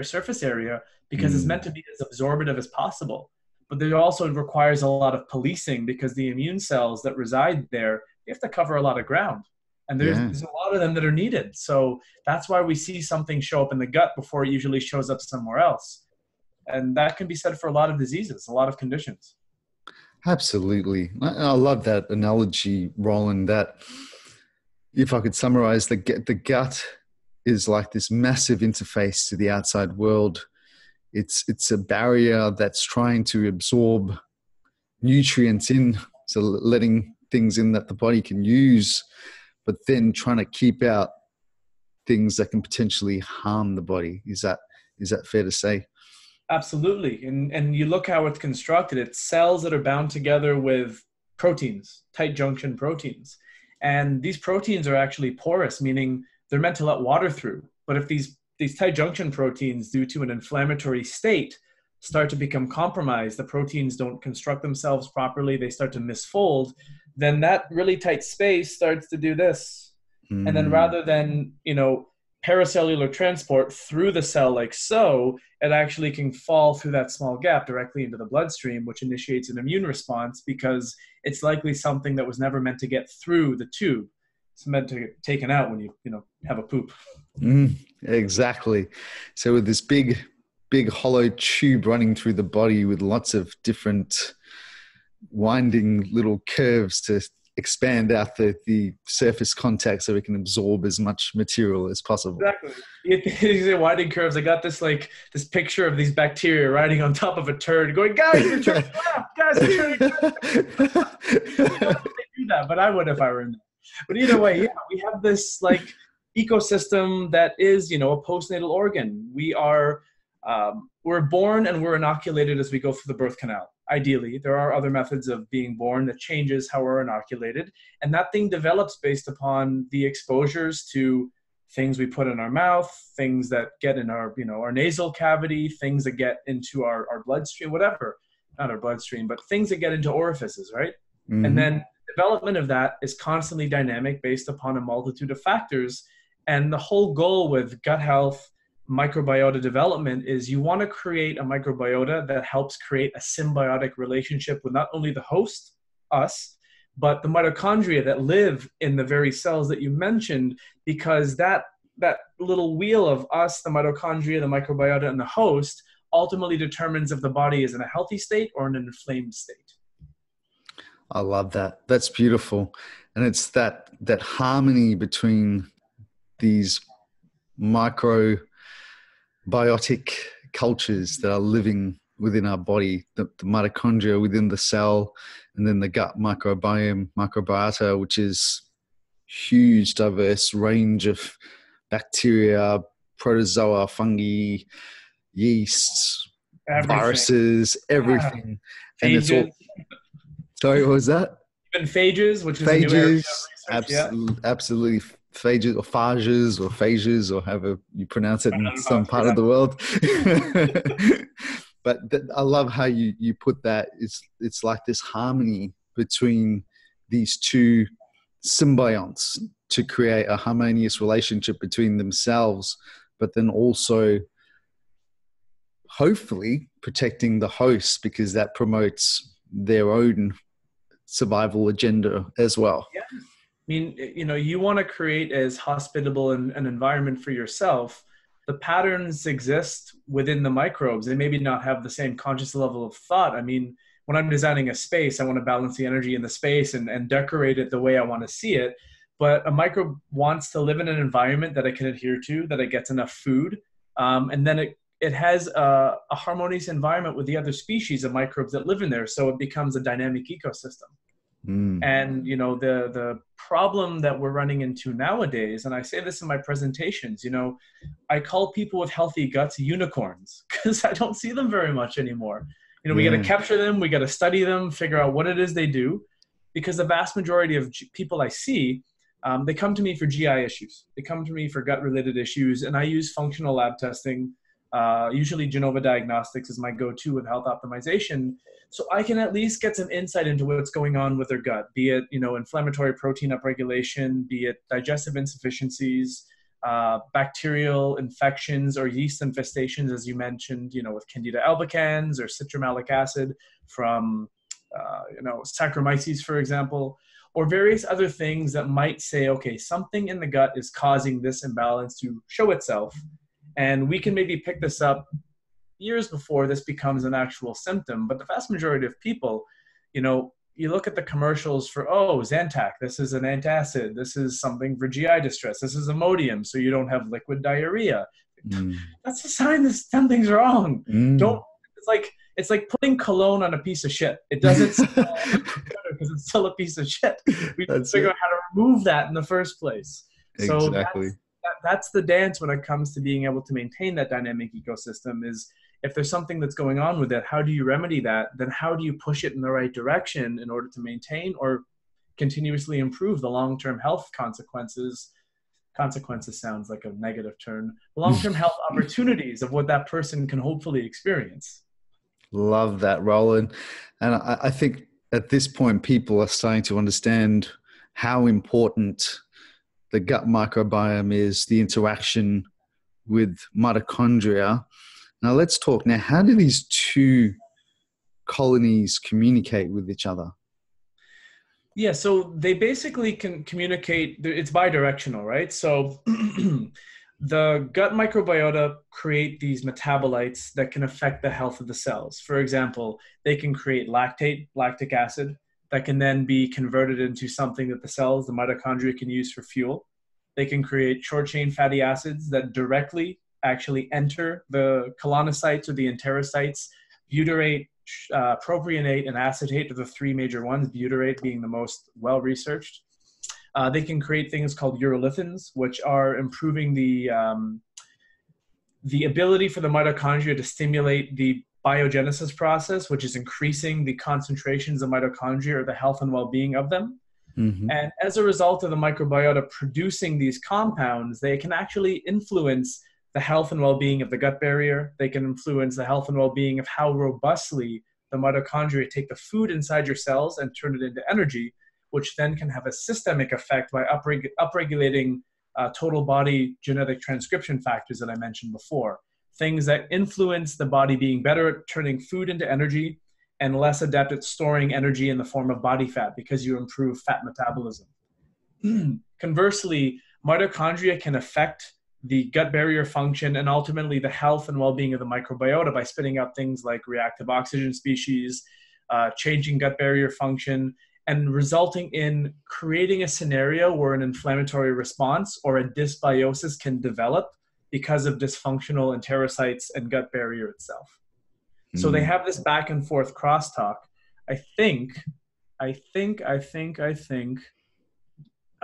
surface area, because it's meant to be as absorptive as possible. But there also requires a lot of policing, because the immune cells that reside there, they have to cover a lot of ground. And there's a lot of them that are needed. So that's why we see something show up in the gut before it usually shows up somewhere else. And that can be said for a lot of diseases, a lot of conditions. Absolutely. I love that analogy, Roland, that if I could summarize, the gut is like this massive interface to the outside world. It's a barrier that's trying to absorb nutrients in, so letting things in that the body can use, but then trying to keep out things that can potentially harm the body. Is that fair to say? Absolutely. And you look how it's constructed. It's cells that are bound together with proteins, tight junction proteins. And these proteins are actually porous, meaning they're meant to let water through. But if these tight junction proteins, due to an inflammatory state, start to become compromised, the proteins don't construct themselves properly, they start to misfold, then that really tight space starts to do this. And then rather than, paracellular transport through the cell like so, it actually can fall through that small gap directly into the bloodstream, which initiates an immune response, because it's likely something that was never meant to get through the tube. It's meant to get taken out when you have a poop. Exactly. So with this big hollow tube running through the body with lots of different winding little curves to expand out the surface contact so we can absorb as much material as possible. Exactly. These are winding curves. I got this picture of these bacteria riding on top of a turd going, guys, you're turning left. Guys, you're turning left. They do that, but I would if I were in there. But either way, yeah, we have this ecosystem that is, a postnatal organ. We are, we're born and we're inoculated as we go through the birth canal. Ideally, there are other methods of being born that changes how we're inoculated. And that thing develops based upon the exposures to things we put in our mouth, things that get in our, our nasal cavity, things that get into our bloodstream, whatever, not our bloodstream, but things that get into orifices, right? Mm-hmm. And then development of that is constantly dynamic based upon a multitude of factors. And the whole goal with gut health, microbiota development, is you want to create a microbiota that helps create a symbiotic relationship with not only the host, us, but the mitochondria that live in the very cells that you mentioned, because that little wheel of us, the mitochondria, the microbiota, and the host ultimately determines if the body is in a healthy state or in an inflamed state. I love that. That's beautiful. And it's that harmony between these microbiotic cultures that are living within our body, the mitochondria within the cell, and then the gut microbiota, which is huge, diverse range of bacteria, protozoa, fungi, yeasts, viruses, everything. Yeah. And it's all, sorry, what was that? Even phages, which is phages, a new area of research, absolutely. Phages or phages or phages or however you pronounce it in some part of the world. But I love how you put that. It's like this harmony between these two symbionts to create a harmonious relationship between themselves, but then also hopefully protecting the host, because that promotes their own survival agenda as well. Yeah. I mean, you know, you want to create as hospitable an environment for yourself. The patterns exist within the microbes. They maybe not have the same conscious level of thought. I mean, when I'm designing a space, I want to balance the energy in the space and decorate it the way I want to see it. But a microbe wants to live in an environment that it can adhere to, that it gets enough food. And then it has a harmonious environment with the other species of microbes that live in there. So it becomes a dynamic ecosystem. Mm. And, you know, the problem that we're running into nowadays, and I say this in my presentations, you know, I call people with healthy guts unicorns, because I don't see them very much anymore. You know, we got to capture them, we got to study them, figure out what it is they do, because the vast majority of people I see, they come to me for GI issues. They come to me for gut-related issues, and I use functional lab testing. Usually Genova Diagnostics is my go-to with health optimization. So I can at least get some insight into what's going on with their gut, be it, you know, inflammatory protein upregulation, be it digestive insufficiencies, bacterial infections or yeast infestations, as you mentioned, you know, with Candida albicans or citromalic acid from, you know, Saccharomyces, for example, or various other things that might say, okay, something in the gut is causing this imbalance to show itself. And we can maybe pick this up years before this becomes an actual symptom. But the vast majority of people, you know, you look at the commercials for, oh, Zantac, this is an antacid, this is something for GI distress, this is Imodium, so you don't have liquid diarrhea. Mm. That's a sign that something's wrong. Mm. Don't, it's like putting cologne on a piece of shit. It doesn't smell better because it's still a piece of shit. We have to figure out how to remove that in the first place. Exactly. So that's the dance when it comes to being able to maintain that dynamic ecosystem. Is if there's something that's going on with it, how do you remedy that? Then how do you push it in the right direction in order to maintain or continuously improve the long-term health consequences? Consequences sounds like a negative turn. Long-term health opportunities of what that person can hopefully experience. Love that, Roland. And I think at this point, people are starting to understand how important the gut microbiome is, the interaction with mitochondria. Now let's talk now, how do these two colonies communicate with each other? Yeah, so they basically can communicate, it's bidirectional, right? So the gut microbiota create these metabolites that can affect the health of the cells. For example, they can create lactate, lactic acid, that can then be converted into something that the cells, the mitochondria, can use for fuel. They can create short-chain fatty acids that directly actually enter the colonocytes or the enterocytes. Butyrate, propionate, and acetate are the three major ones, butyrate being the most well-researched. They can create things called urolithins, which are improving the ability for the mitochondria to stimulate the biogenesis process, which is increasing the concentrations of mitochondria or the health and well-being of them. Mm-hmm. And as a result of the microbiota producing these compounds, they can actually influence the health and well-being of the gut barrier. They can influence the health and well-being of how robustly the mitochondria take the food inside your cells and turn it into energy, which then can have a systemic effect by upregulating total body genetic transcription factors that I mentioned before. Things that influence the body being better at turning food into energy and less adept at storing energy in the form of body fat, because you improve fat metabolism. Conversely, mitochondria can affect the gut barrier function and ultimately the health and well-being of the microbiota by spitting out things like reactive oxygen species, changing gut barrier function, and resulting in creating a scenario where an inflammatory response or a dysbiosis can develop because of dysfunctional enterocytes and gut barrier itself. So they have this back and forth crosstalk. I think. Oh,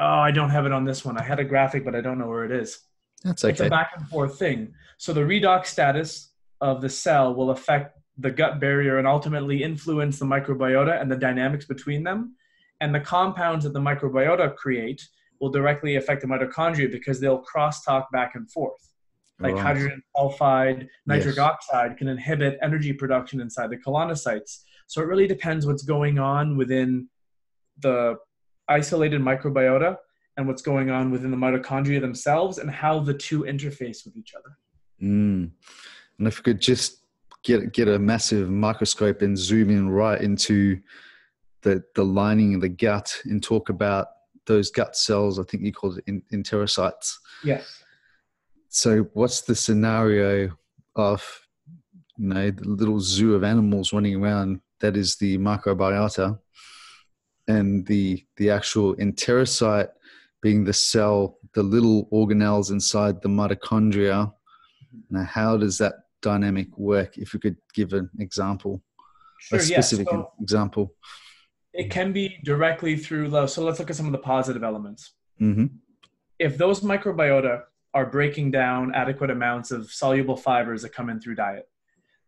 I don't have it on this one. I had a graphic, but I don't know where it is. That's okay. It's a back and forth thing. So the redox status of the cell will affect the gut barrier and ultimately influence the microbiota and the dynamics between them. And the compounds that the microbiota create will directly affect the mitochondria because they'll crosstalk back and forth. Like hydrogen sulfide, nitric oxide can inhibit energy production inside the colonocytes. So it really depends what's going on within the isolated microbiota and what's going on within the mitochondria themselves and how the two interface with each other. And if we could just get a massive microscope and zoom in right into the lining of the gut and talk about those gut cells, I think you called it enterocytes. Yes. So what's the scenario of, you know, the little zoo of animals running around that is the microbiota, and the actual enterocyte being the cell, the little organelles inside the mitochondria? Now, how does that dynamic work? If you could give an example, a specific example. It can be directly through low. So let's look at some of the positive elements. If those microbiota are breaking down adequate amounts of soluble fibers that come in through diet,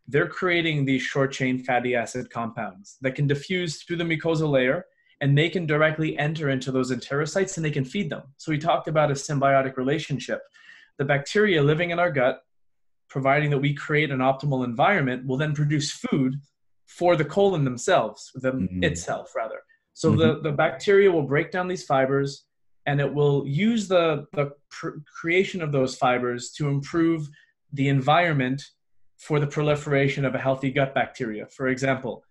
they're creating these short-chain fatty acid compounds that can diffuse through the mucosal layer, and they can directly enter into those enterocytes and they can feed them. So we talked about a symbiotic relationship. The bacteria living in our gut, providing that we create an optimal environment, will then produce food for the colon themselves, itself rather. So the bacteria will break down these fibers, and it will use the creation of those fibers to improve the environment for the proliferation of a healthy gut bacteria. For example,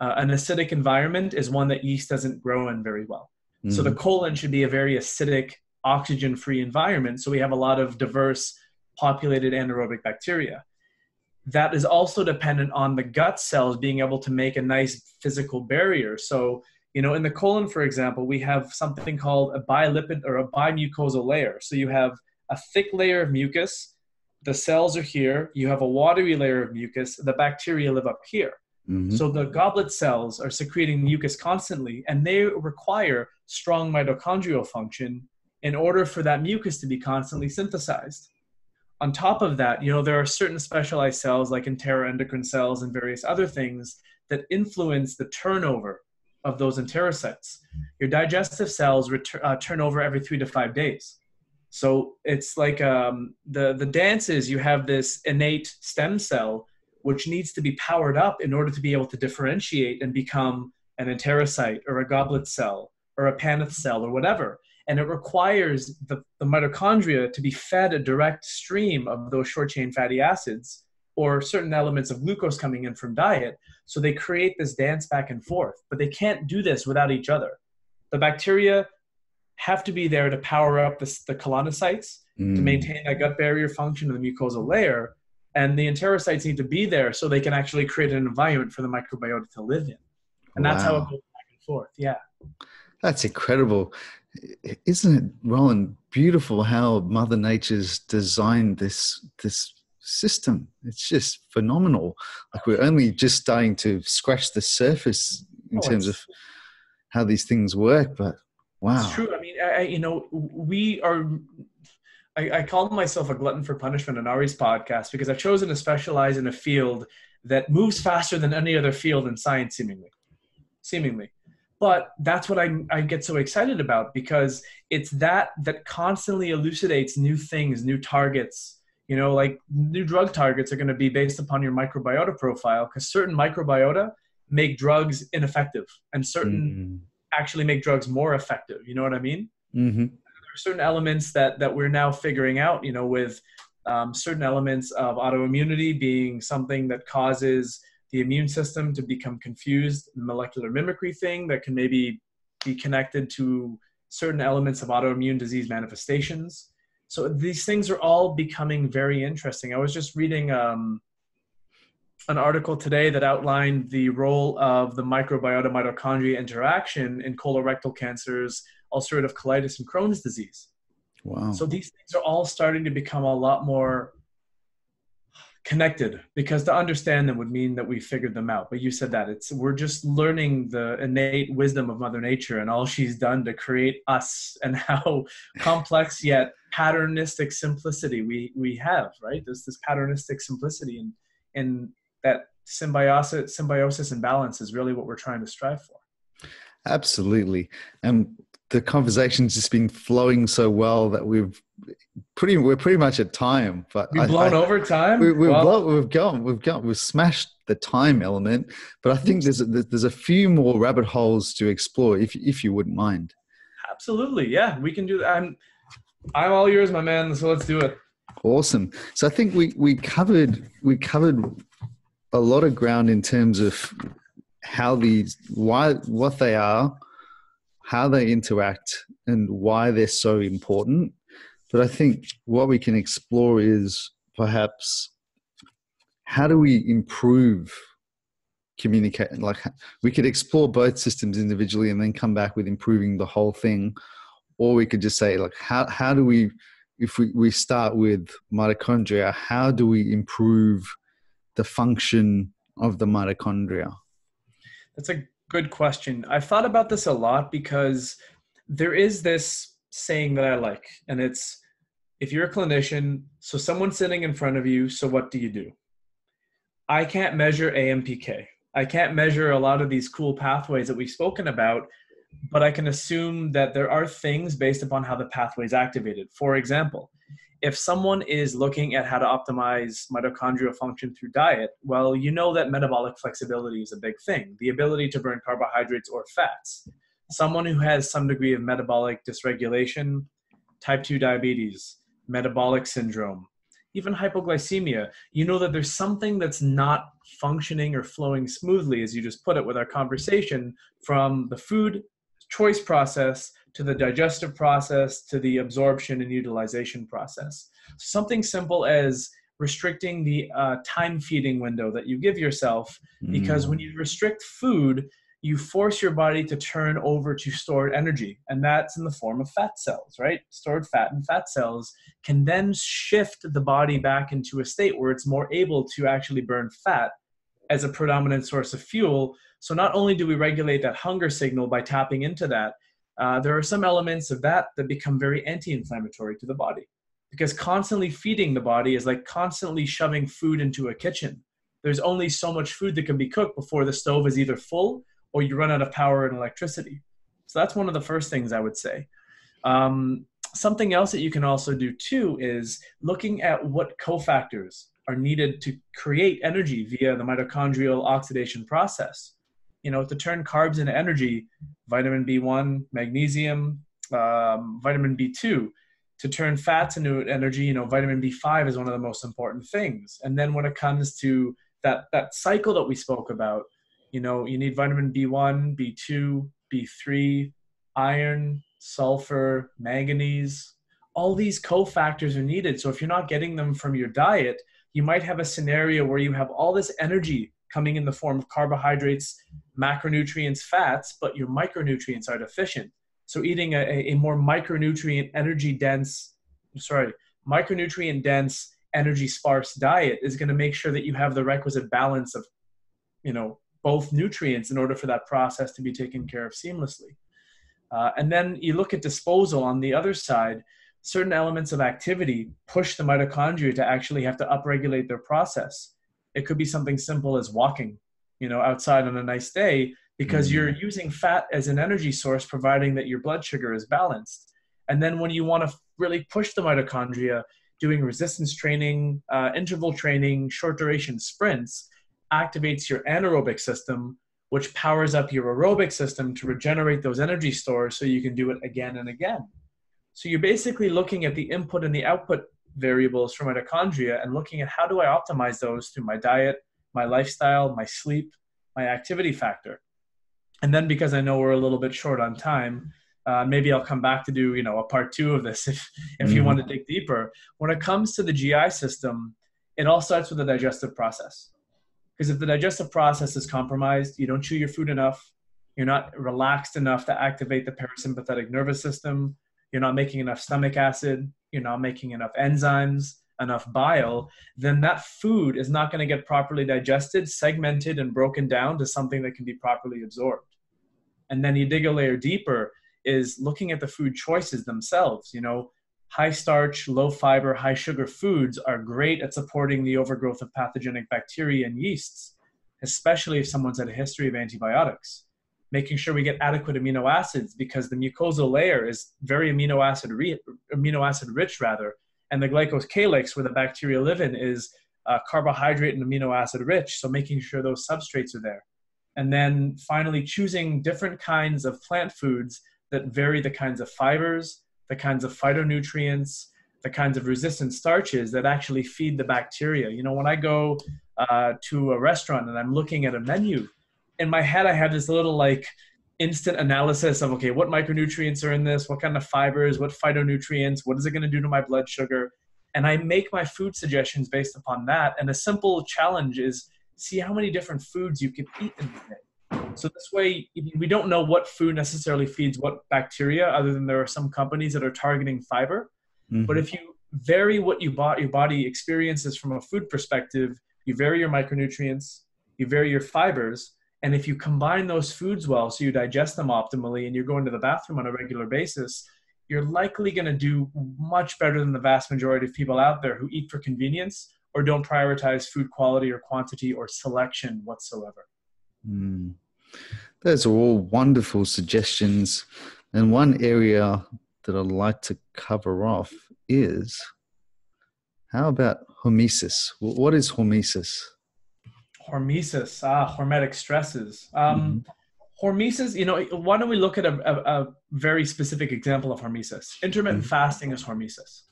an acidic environment is one that yeast doesn't grow in very well. So the colon should be a very acidic, oxygen-free environment, so we have a lot of diverse, populated anaerobic bacteria. That is also dependent on the gut cells being able to make a nice physical barrier. So, you know, in the colon, for example, we have something called a bilipid or a bimucosal layer. So you have a thick layer of mucus. The cells are here. You have a watery layer of mucus. The bacteria live up here. So the goblet cells are secreting mucus constantly, and they require strong mitochondrial function in order for that mucus to be constantly synthesized. On top of that, you know, there are certain specialized cells like enteroendocrine cells and various other things that influence the turnover of those enterocytes. Your digestive cells turn over every 3 to 5 days. So it's like the dance is you have this innate stem cell which needs to be powered up in order to be able to differentiate and become an enterocyte or a goblet cell or a Paneth cell or whatever. And it requires the mitochondria to be fed a direct stream of those short-chain fatty acids or certain elements of glucose coming in from diet. So they create this dance back and forth, but they can't do this without each other. The bacteria have to be there to power up the colonocytes, to maintain that gut barrier function of the mucosal layer, and the enterocytes need to be there so they can actually create an environment for the microbiota to live in. And that's how it goes back and forth, That's incredible. Isn't it, Roland, beautiful how Mother Nature's designed this system? It's just phenomenal. Like, we're only just starting to scratch the surface in terms of how these things work, but wow. It's true. I mean, I call myself a glutton for punishment on Ari's podcast because I've chosen to specialize in a field that moves faster than any other field in science, seemingly. But that's what I get so excited about, because it's that constantly elucidates new things, new targets. You know, like new drug targets are going to be based upon your microbiota profile, because certain microbiota make drugs ineffective and certain actually make drugs more effective. You know what I mean? There are certain elements that we're now figuring out, you know, with certain elements of autoimmunity being something that causes the immune system to become confused, molecular mimicry thing that can maybe be connected to certain elements of autoimmune disease manifestations. So these things are all becoming very interesting. I was just reading an article today that outlined the role of the microbiota-mitochondria interaction in colorectal cancers, ulcerative colitis, and Crohn's disease. Wow. So these things are all starting to become a lot more connected, because to understand them would mean that we figured them out. But you said that we're just learning the innate wisdom of Mother Nature and all she's done to create us, and how complex yet patternistic simplicity we have, right? There's this patternistic simplicity, and that symbiosis and balance is really what we're trying to strive for. Absolutely. The conversation's just been flowing so well that we're pretty much at time. But we've blown over time. We've smashed the time element. But I think there's a few more rabbit holes to explore, if you wouldn't mind. Absolutely, yeah, we can do that. I'm all yours, my man. So let's do it. Awesome. So I think we covered a lot of ground in terms of what they are, how they interact, and why they're so important. But I think what we can explore is perhaps how do we improve communication? Like, we could explore both systems individually and then come back with improving the whole thing. Or we could just say, like, how do we, if we start with mitochondria, how do we improve the function of the mitochondria? That's a good question. I've thought about this a lot, because there is this saying that I like, and it's, if you're a clinician, so someone's sitting in front of you, so what do you do? I can't measure AMPK. I can't measure a lot of these cool pathways that we've spoken about, but I can assume that there are things based upon how the pathway is activated. For example, if someone is looking at how to optimize mitochondrial function through diet, well, you know that metabolic flexibility is a big thing, the ability to burn carbohydrates or fats. Someone who has some degree of metabolic dysregulation, type 2 diabetes, metabolic syndrome, even hypoglycemia, you know that there's something that's not functioning or flowing smoothly, as you just put it, with our conversation, from the food choice process to the digestive process, to the absorption and utilization process. Something simple as restricting the time feeding window that you give yourself, because when you restrict food, you force your body to turn over to stored energy, and that's in the form of fat cells, right? Stored fat and fat cells can then shift the body back into a state where it's more able to actually burn fat as a predominant source of fuel. So not only do we regulate that hunger signal by tapping into that, there are some elements of that that become very anti-inflammatory to the body, because constantly feeding the body is like constantly shoving food into a kitchen. There's only so much food that can be cooked before the stove is either full or you run out of power and electricity. So that's one of the first things I would say. Something else that you can also do too is looking at what cofactors are needed to create energy via the mitochondrial oxidation process. You know, to turn carbs into energy, vitamin B1, magnesium, vitamin B2. To turn fats into energy, you know, vitamin B5 is one of the most important things. And then when it comes to that cycle that we spoke about, you know, you need vitamin B1, B2, B3, iron, sulfur, manganese. All these cofactors are needed. So if you're not getting them from your diet, you might have a scenario where you have all this energy coming in the form of carbohydrates, macronutrients, fats, but your micronutrients are deficient. So eating a more micronutrient dense, energy sparse diet is going to make sure that you have the requisite balance of, you know, both nutrients in order for that process to be taken care of seamlessly. And then you look at disposal on the other side. Certain elements of activity push the mitochondria to actually have to upregulate their process. It could be something simple as walking, you know, outside on a nice day, because you're using fat as an energy source, providing that your blood sugar is balanced. And then when you want to really push the mitochondria, doing resistance training, interval training, short duration sprints, activates your anaerobic system, which powers up your aerobic system to regenerate those energy stores so you can do it again and again. So you're basically looking at the input and the output variables for mitochondria and looking at how do I optimize those through my diet, my lifestyle, my sleep, my activity factor. And then, because I know we're a little bit short on time, maybe I'll come back to do, you know, a part 2 of this if you want to dig deeper. When it comes to the GI system, it all starts with the digestive process. Because if the digestive process is compromised, you don't chew your food enough, you're not relaxed enough to activate the parasympathetic nervous system, you're not making enough stomach acid, you're not making enough enzymes, enough bile, then that food is not going to get properly digested, segmented, and broken down to something that can be properly absorbed. And then you dig a layer deeper is looking at the food choices themselves. You know, high starch, low fiber, high sugar foods are great at supporting the overgrowth of pathogenic bacteria and yeasts, especially if someone's had a history of antibiotics. Making sure we get adequate amino acids, because the mucosal layer is very amino acid rich, and the glycocalyx, where the bacteria live in, is carbohydrate and amino acid rich. So making sure those substrates are there. And then finally choosing different kinds of plant foods that vary the kinds of fibers, the kinds of phytonutrients, the kinds of resistant starches that actually feed the bacteria. You know, when I go to a restaurant and I'm looking at a menu, in my head I have this little like instant analysis of, okay, what micronutrients are in this, what kind of fibers, what phytonutrients, what is it going to do to my blood sugar? And I make my food suggestions based upon that. And a simple challenge is see how many different foods you could eat in a day. So this way, we don't know what food necessarily feeds what bacteria, other than there are some companies that are targeting fiber. Mm-hmm. But if you vary what you your body experiences from a food perspective, you vary your micronutrients, you vary your fibers, and if you combine those foods well, so you digest them optimally and you're going to the bathroom on a regular basis, you're likely going to do much better than the vast majority of people out there who eat for convenience or don't prioritize food quality or quantity or selection whatsoever. Mm. Those are all wonderful suggestions. And one area that I'd like to cover off is, how about hormesis? What is hormesis? Hormesis, hormetic stresses. Hormesis, you know, why don't we look at a very specific example of hormesis? Intermittent fasting is hormesis.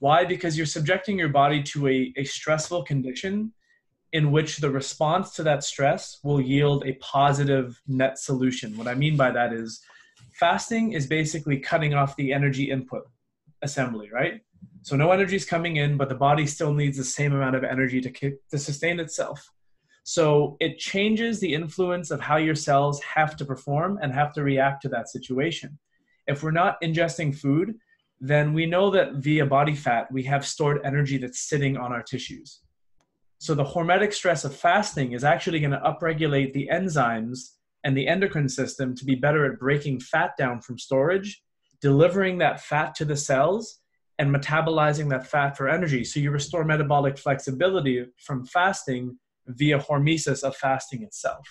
Why? Because you're subjecting your body to a stressful condition in which the response to that stress will yield a positive net solution. What I mean by that is fasting is basically cutting off the energy input assembly, right? So no energy is coming in, but the body still needs the same amount of energy to sustain itself. So it changes the influence of how your cells have to perform and have to react to that situation. If we're not ingesting food, then we know that via body fat, we have stored energy that's sitting on our tissues. So the hormetic stress of fasting is actually going to upregulate the enzymes and the endocrine system to be better at breaking fat down from storage, delivering that fat to the cells, and metabolizing that fat for energy. So you restore metabolic flexibility from fasting via hormesis of fasting itself.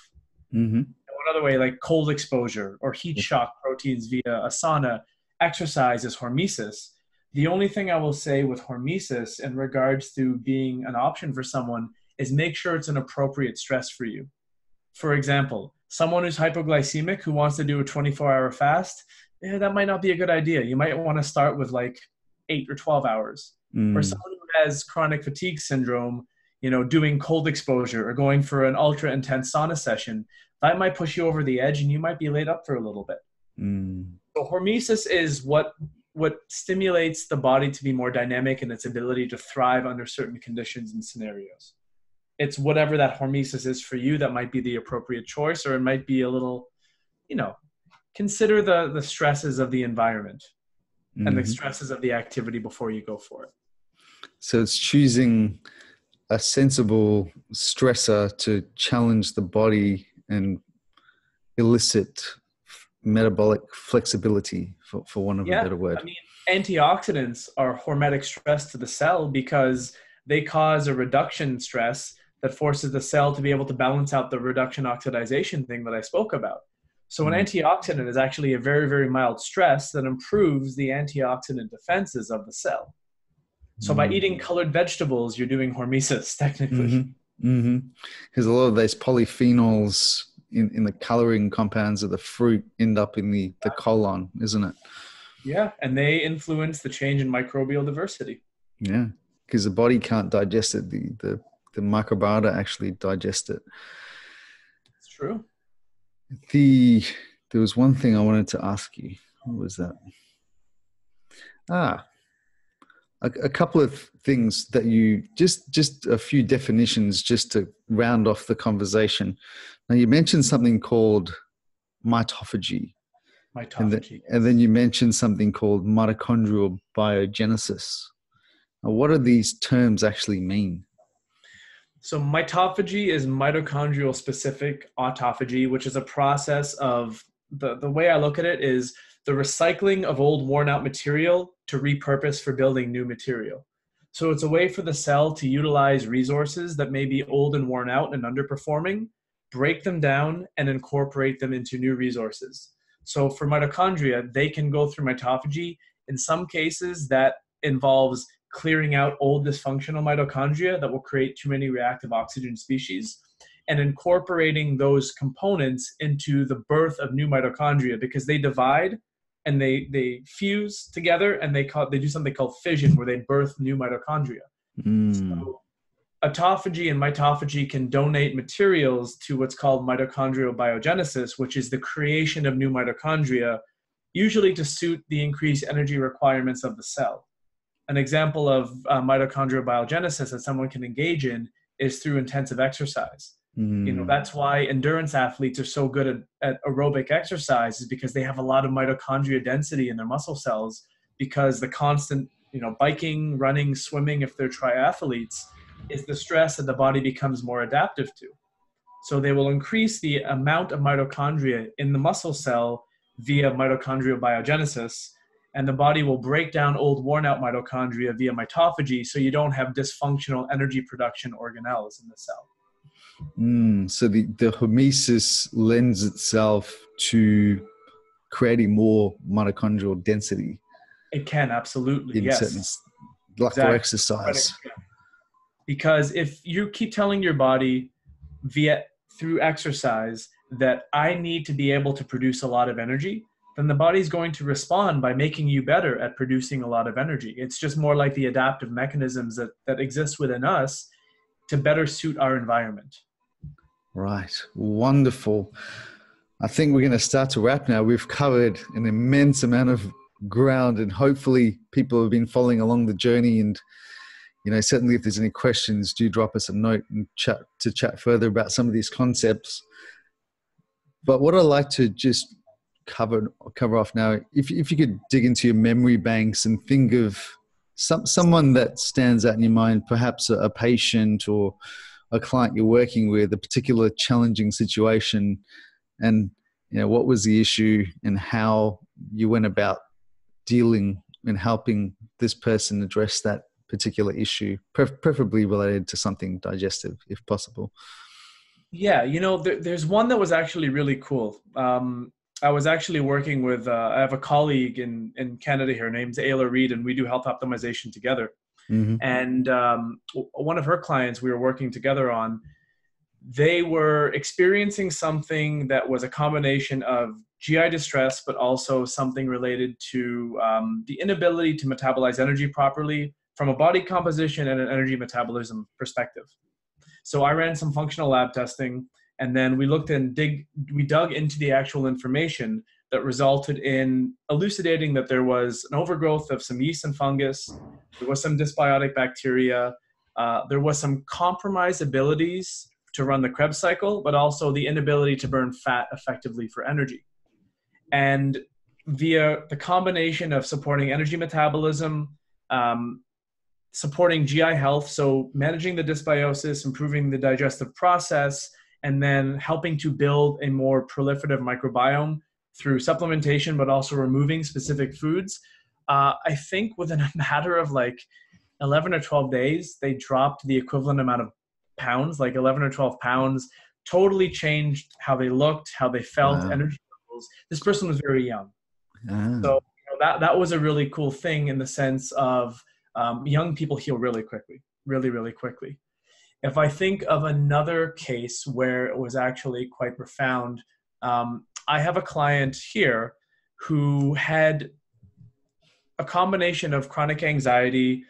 Mm-hmm. And one other way, like cold exposure or heat shock proteins via a sauna, exercise is hormesis. The only thing I will say with hormesis in regards to being an option for someone is make sure it's an appropriate stress for you. For example, someone who's hypoglycemic who wants to do a 24-hour fast, that might not be a good idea. You might want to start with like 8 or 12 hours. Mm. Or someone who has chronic fatigue syndrome, you know, doing cold exposure or going for an ultra-intense sauna session, that might push you over the edge and you might be laid up for a little bit. Mm. So hormesis is what stimulates the body to be more dynamic in its ability to thrive under certain conditions and scenarios. It's whatever that hormesis is for you that might be the appropriate choice, or it might be a little, you know, consider the stresses of the environment and the stresses of the activity before you go for it. So it's choosing a sensible stressor to challenge the body and elicit metabolic flexibility, for want of a better word. I mean, antioxidants are hormetic stress to the cell because they cause a reduction stress that forces the cell to be able to balance out the reduction oxidization thing that I spoke about. So an antioxidant is actually a very, very mild stress that improves the antioxidant defenses of the cell. So by eating colored vegetables, you're doing hormesis technically. Because a lot of those polyphenols in the coloring compounds of the fruit end up in the colon, isn't it? Yeah, and they influence the change in microbial diversity. Yeah, because the body can't digest it. The microbiota actually digest it. It's true. There was one thing I wanted to ask you. What was that? A couple of things that you, just a few definitions just to round off the conversation. Now, you mentioned something called mitophagy. Mitophagy. And then you mentioned something called mitochondrial biogenesis. Now, what do these terms actually mean? So mitophagy is mitochondrial specific autophagy, which is a process of, the way I look at it is the recycling of old worn out material to repurpose for building new material. So it's a way for the cell to utilize resources that may be old and worn out and underperforming, break them down and incorporate them into new resources. So for mitochondria, they can go through mitophagy. In some cases that involves clearing out old dysfunctional mitochondria that will create too many reactive oxygen species and incorporating those components into the birth of new mitochondria because they divide and they fuse together and they do something called fission where they birth new mitochondria. So autophagy and mitophagy can donate materials to what's called mitochondrial biogenesis, which is the creation of new mitochondria, usually to suit the increased energy requirements of the cell. An example of mitochondrial biogenesis that someone can engage in is through intensive exercise. You know, that's why endurance athletes are so good at aerobic exercise, is because they have a lot of mitochondria density in their muscle cells because the constant, you know, biking, running, swimming, if they're triathletes, is the stress that the body becomes more adaptive to. So they will increase the amount of mitochondria in the muscle cell via mitochondrial biogenesis, and the body will break down old worn-out mitochondria via mitophagy so you don't have dysfunctional energy production organelles in the cell. So the hormesis lends itself to creating more mitochondrial density. It can, absolutely, yes. Like for exercise. Because if you keep telling your body through exercise that I need to be able to produce a lot of energy, then the body's going to respond by making you better at producing a lot of energy. It's just more like the adaptive mechanisms that exist within us to better suit our environment. Right. Wonderful. I think we're going to start to wrap now. We've covered an immense amount of ground and hopefully people have been following along the journey. And, you know, certainly if there's any questions, do drop us a note and chat further about some of these concepts. But what I'd like to just cover off now, if you could dig into your memory banks and think of someone that stands out in your mind, perhaps a patient or a client you're working with, a particular challenging situation, and you know, what was the issue and how you went about dealing and helping this person address that particular issue, preferably related to something digestive if possible. Yeah, you know, there's one that was actually really cool. I was actually working with, I have a colleague in Canada here, her name's Ayla Reed, and we do health optimization together. And one of her clients we were working together on, they were experiencing something that was a combination of GI distress, but also something related to the inability to metabolize energy properly from a body composition and an energy metabolism perspective. So I ran some functional lab testing. And then we looked and dug into the actual information that resulted in elucidating that there was an overgrowth of some yeast and fungus, there was some dysbiotic bacteria, there was some compromised abilities to run the Krebs cycle, but also the inability to burn fat effectively for energy. And via the combination of supporting energy metabolism, supporting GI health, so managing the dysbiosis, improving the digestive process, and then helping to build a more proliferative microbiome through supplementation, but also removing specific foods. I think within a matter of like 11 or 12 days, they dropped the equivalent amount of pounds, like 11 or 12 pounds, totally changed how they looked, how they felt, energy levels. This person was very young. So you know, that was a really cool thing in the sense of young people heal really quickly, really, really quickly. If I think of another case where it was actually quite profound, I have a client here who had a combination of chronic anxiety,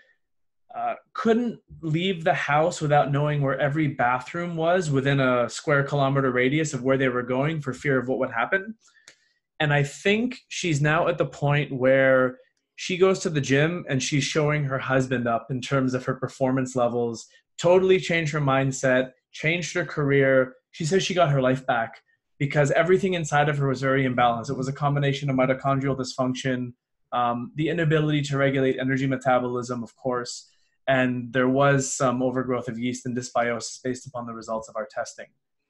couldn't leave the house without knowing where every bathroom was within a square kilometer radius of where they were going for fear of what would happen. And I think she's now at the point where she goes to the gym and she's showing her husband up in terms of her performance levels, totally changed her mindset, changed her career. She says she got her life back because everything inside of her was very imbalanced. It was a combination of mitochondrial dysfunction, the inability to regulate energy metabolism, of course, And there was some overgrowth of yeast and dysbiosis based upon the results of our testing.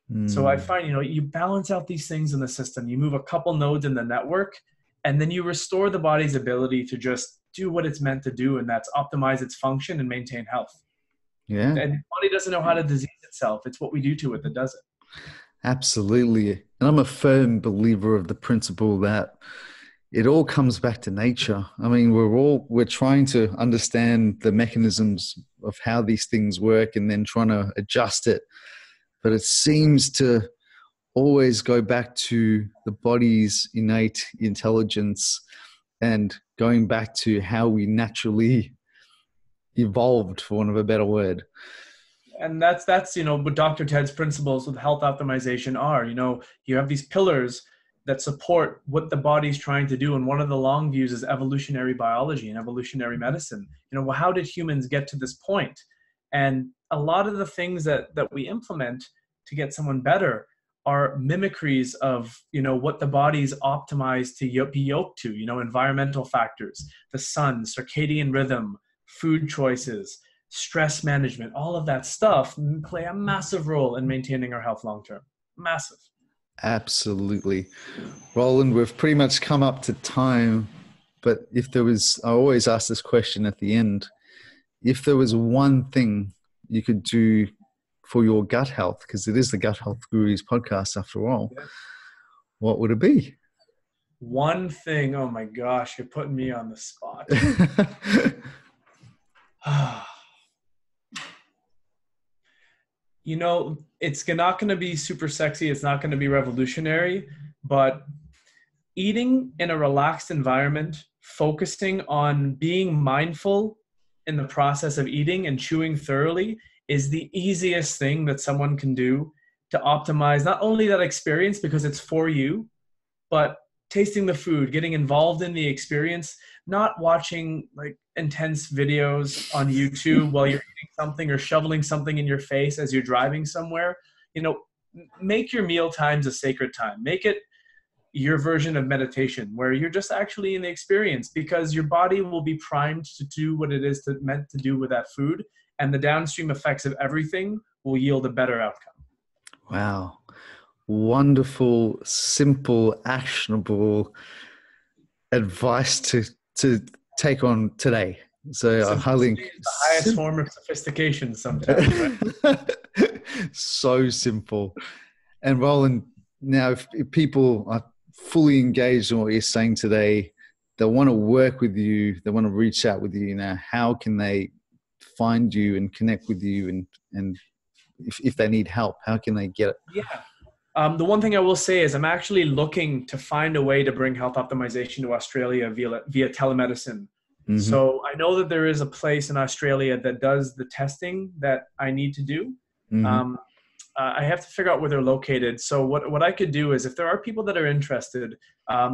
Mm. So I find, you know, you balance out these things in the system. You move a couple nodes in the network, and then you restore the body's ability to just do what it's meant to do, and that's optimize its function and maintain health. Yeah. And the body doesn't know how to disease itself. It's what we do to it that does it. Absolutely. And I'm a firm believer of the principle that it all comes back to nature. I mean, we're trying to understand the mechanisms of how these things work and then trying to adjust it. But it seems to always go back to the body's innate intelligence and going back to how we naturally evolved, for want of a better word. And that's, you know, what Dr. Ted's principles with health optimization are. You know, you have these pillars that support what the body's trying to do. And one of the long views is evolutionary biology and evolutionary medicine. You know, well, how did humans get to this point? And a lot of the things that we implement to get someone better are mimicries of, you know, what the body's optimized to be yoked to, you know, environmental factors, the sun, circadian rhythm, food choices, stress management, all of that stuff play a massive role in maintaining our health long-term. Massive. Absolutely. Roland, we've pretty much come up to time, but if there was, I always ask this question at the end, if there was one thing you could do for your gut health, because it is the Gut Health Gurus podcast after all, what would it be? One thing. Oh my gosh, you're putting me on the spot. You know, it's not going to be super sexy. It's not going to be revolutionary, but eating in a relaxed environment, focusing on being mindful in the process of eating and chewing thoroughly is the easiest thing that someone can do to optimize not only that experience because it's for you, but tasting the food, getting involved in the experience, not watching like intense videos on YouTube while you're eating something or shoveling something in your face as you're driving somewhere. You know, make your meal times a sacred time. Make it your version of meditation where you're just actually in the experience, because your body will be primed to do what it is meant to do with that food, and the downstream effects of everything will yield a better outcome. Wow. Wonderful, simple, actionable advice to take on today. So I highly encourage the highest form of sophistication sometimes. Right? So simple. And Roland, now if people are fully engaged in what you're saying today, they want to work with you, they want to reach out with you now, how can they find you and connect with you? And if they need help, how can they get it? Yeah. The one thing I will say is I'm actually looking to find a way to bring health optimization to Australia via telemedicine. Mm-hmm. So I know that there is a place in Australia that does the testing that I need to do. Mm-hmm. I have to figure out where they're located. So what I could do is if there are people that are interested,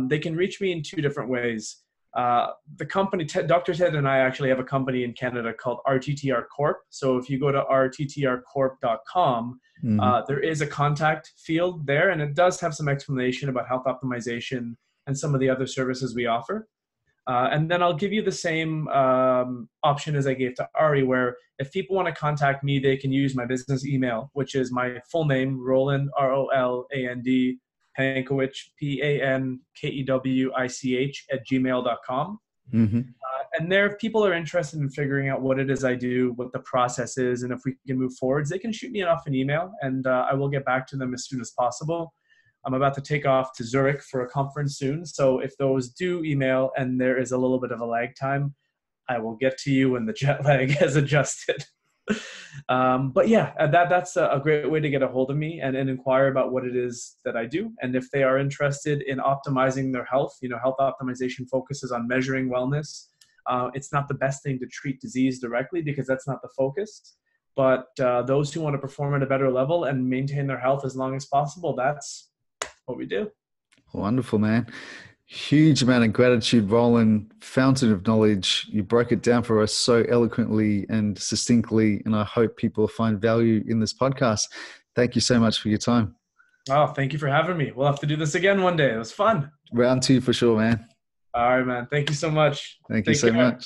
they can reach me in two different ways. The company, Dr. Ted and I actually have a company in Canada called RTTR Corp. So if you go to rttrcorp.com, mm-hmm. There is a contact field there, and it does have some explanation about health optimization and some of the other services we offer. And then I'll give you the same option as I gave to Ari, where if people want to contact me, they can use my business email, which is my full name, Roland, R-O-L-A-N-D, Pankewich, P-A-N-K-E-W-I-C-H @gmail.com. Mm-hmm. And there, if people are interested in figuring out what it is I do, what the process is, and if we can move forwards, they can shoot me off an email, and I will get back to them as soon as possible. I'm about to take off to Zurich for a conference soon. So if those do email and there is a little bit of a lag time, I will get to you when the jet lag has adjusted. But yeah, that's a great way to get a hold of me and inquire about what it is that I do. And if they are interested in optimizing their health, you know, health optimization focuses on measuring wellness. It's not the best thing to treat disease directly because that's not the focus. But those who want to perform at a better level and maintain their health as long as possible, that's what we do. Wonderful, man. Huge amount of gratitude, Roland. Fountain of knowledge. You broke it down for us so eloquently and succinctly, and I hope people find value in this podcast. Thank you so much for your time. Oh, thank you for having me. We'll have to do this again one day. It was fun. Round 2 for sure, man. All right, man. Thank you so much. Thank you so much.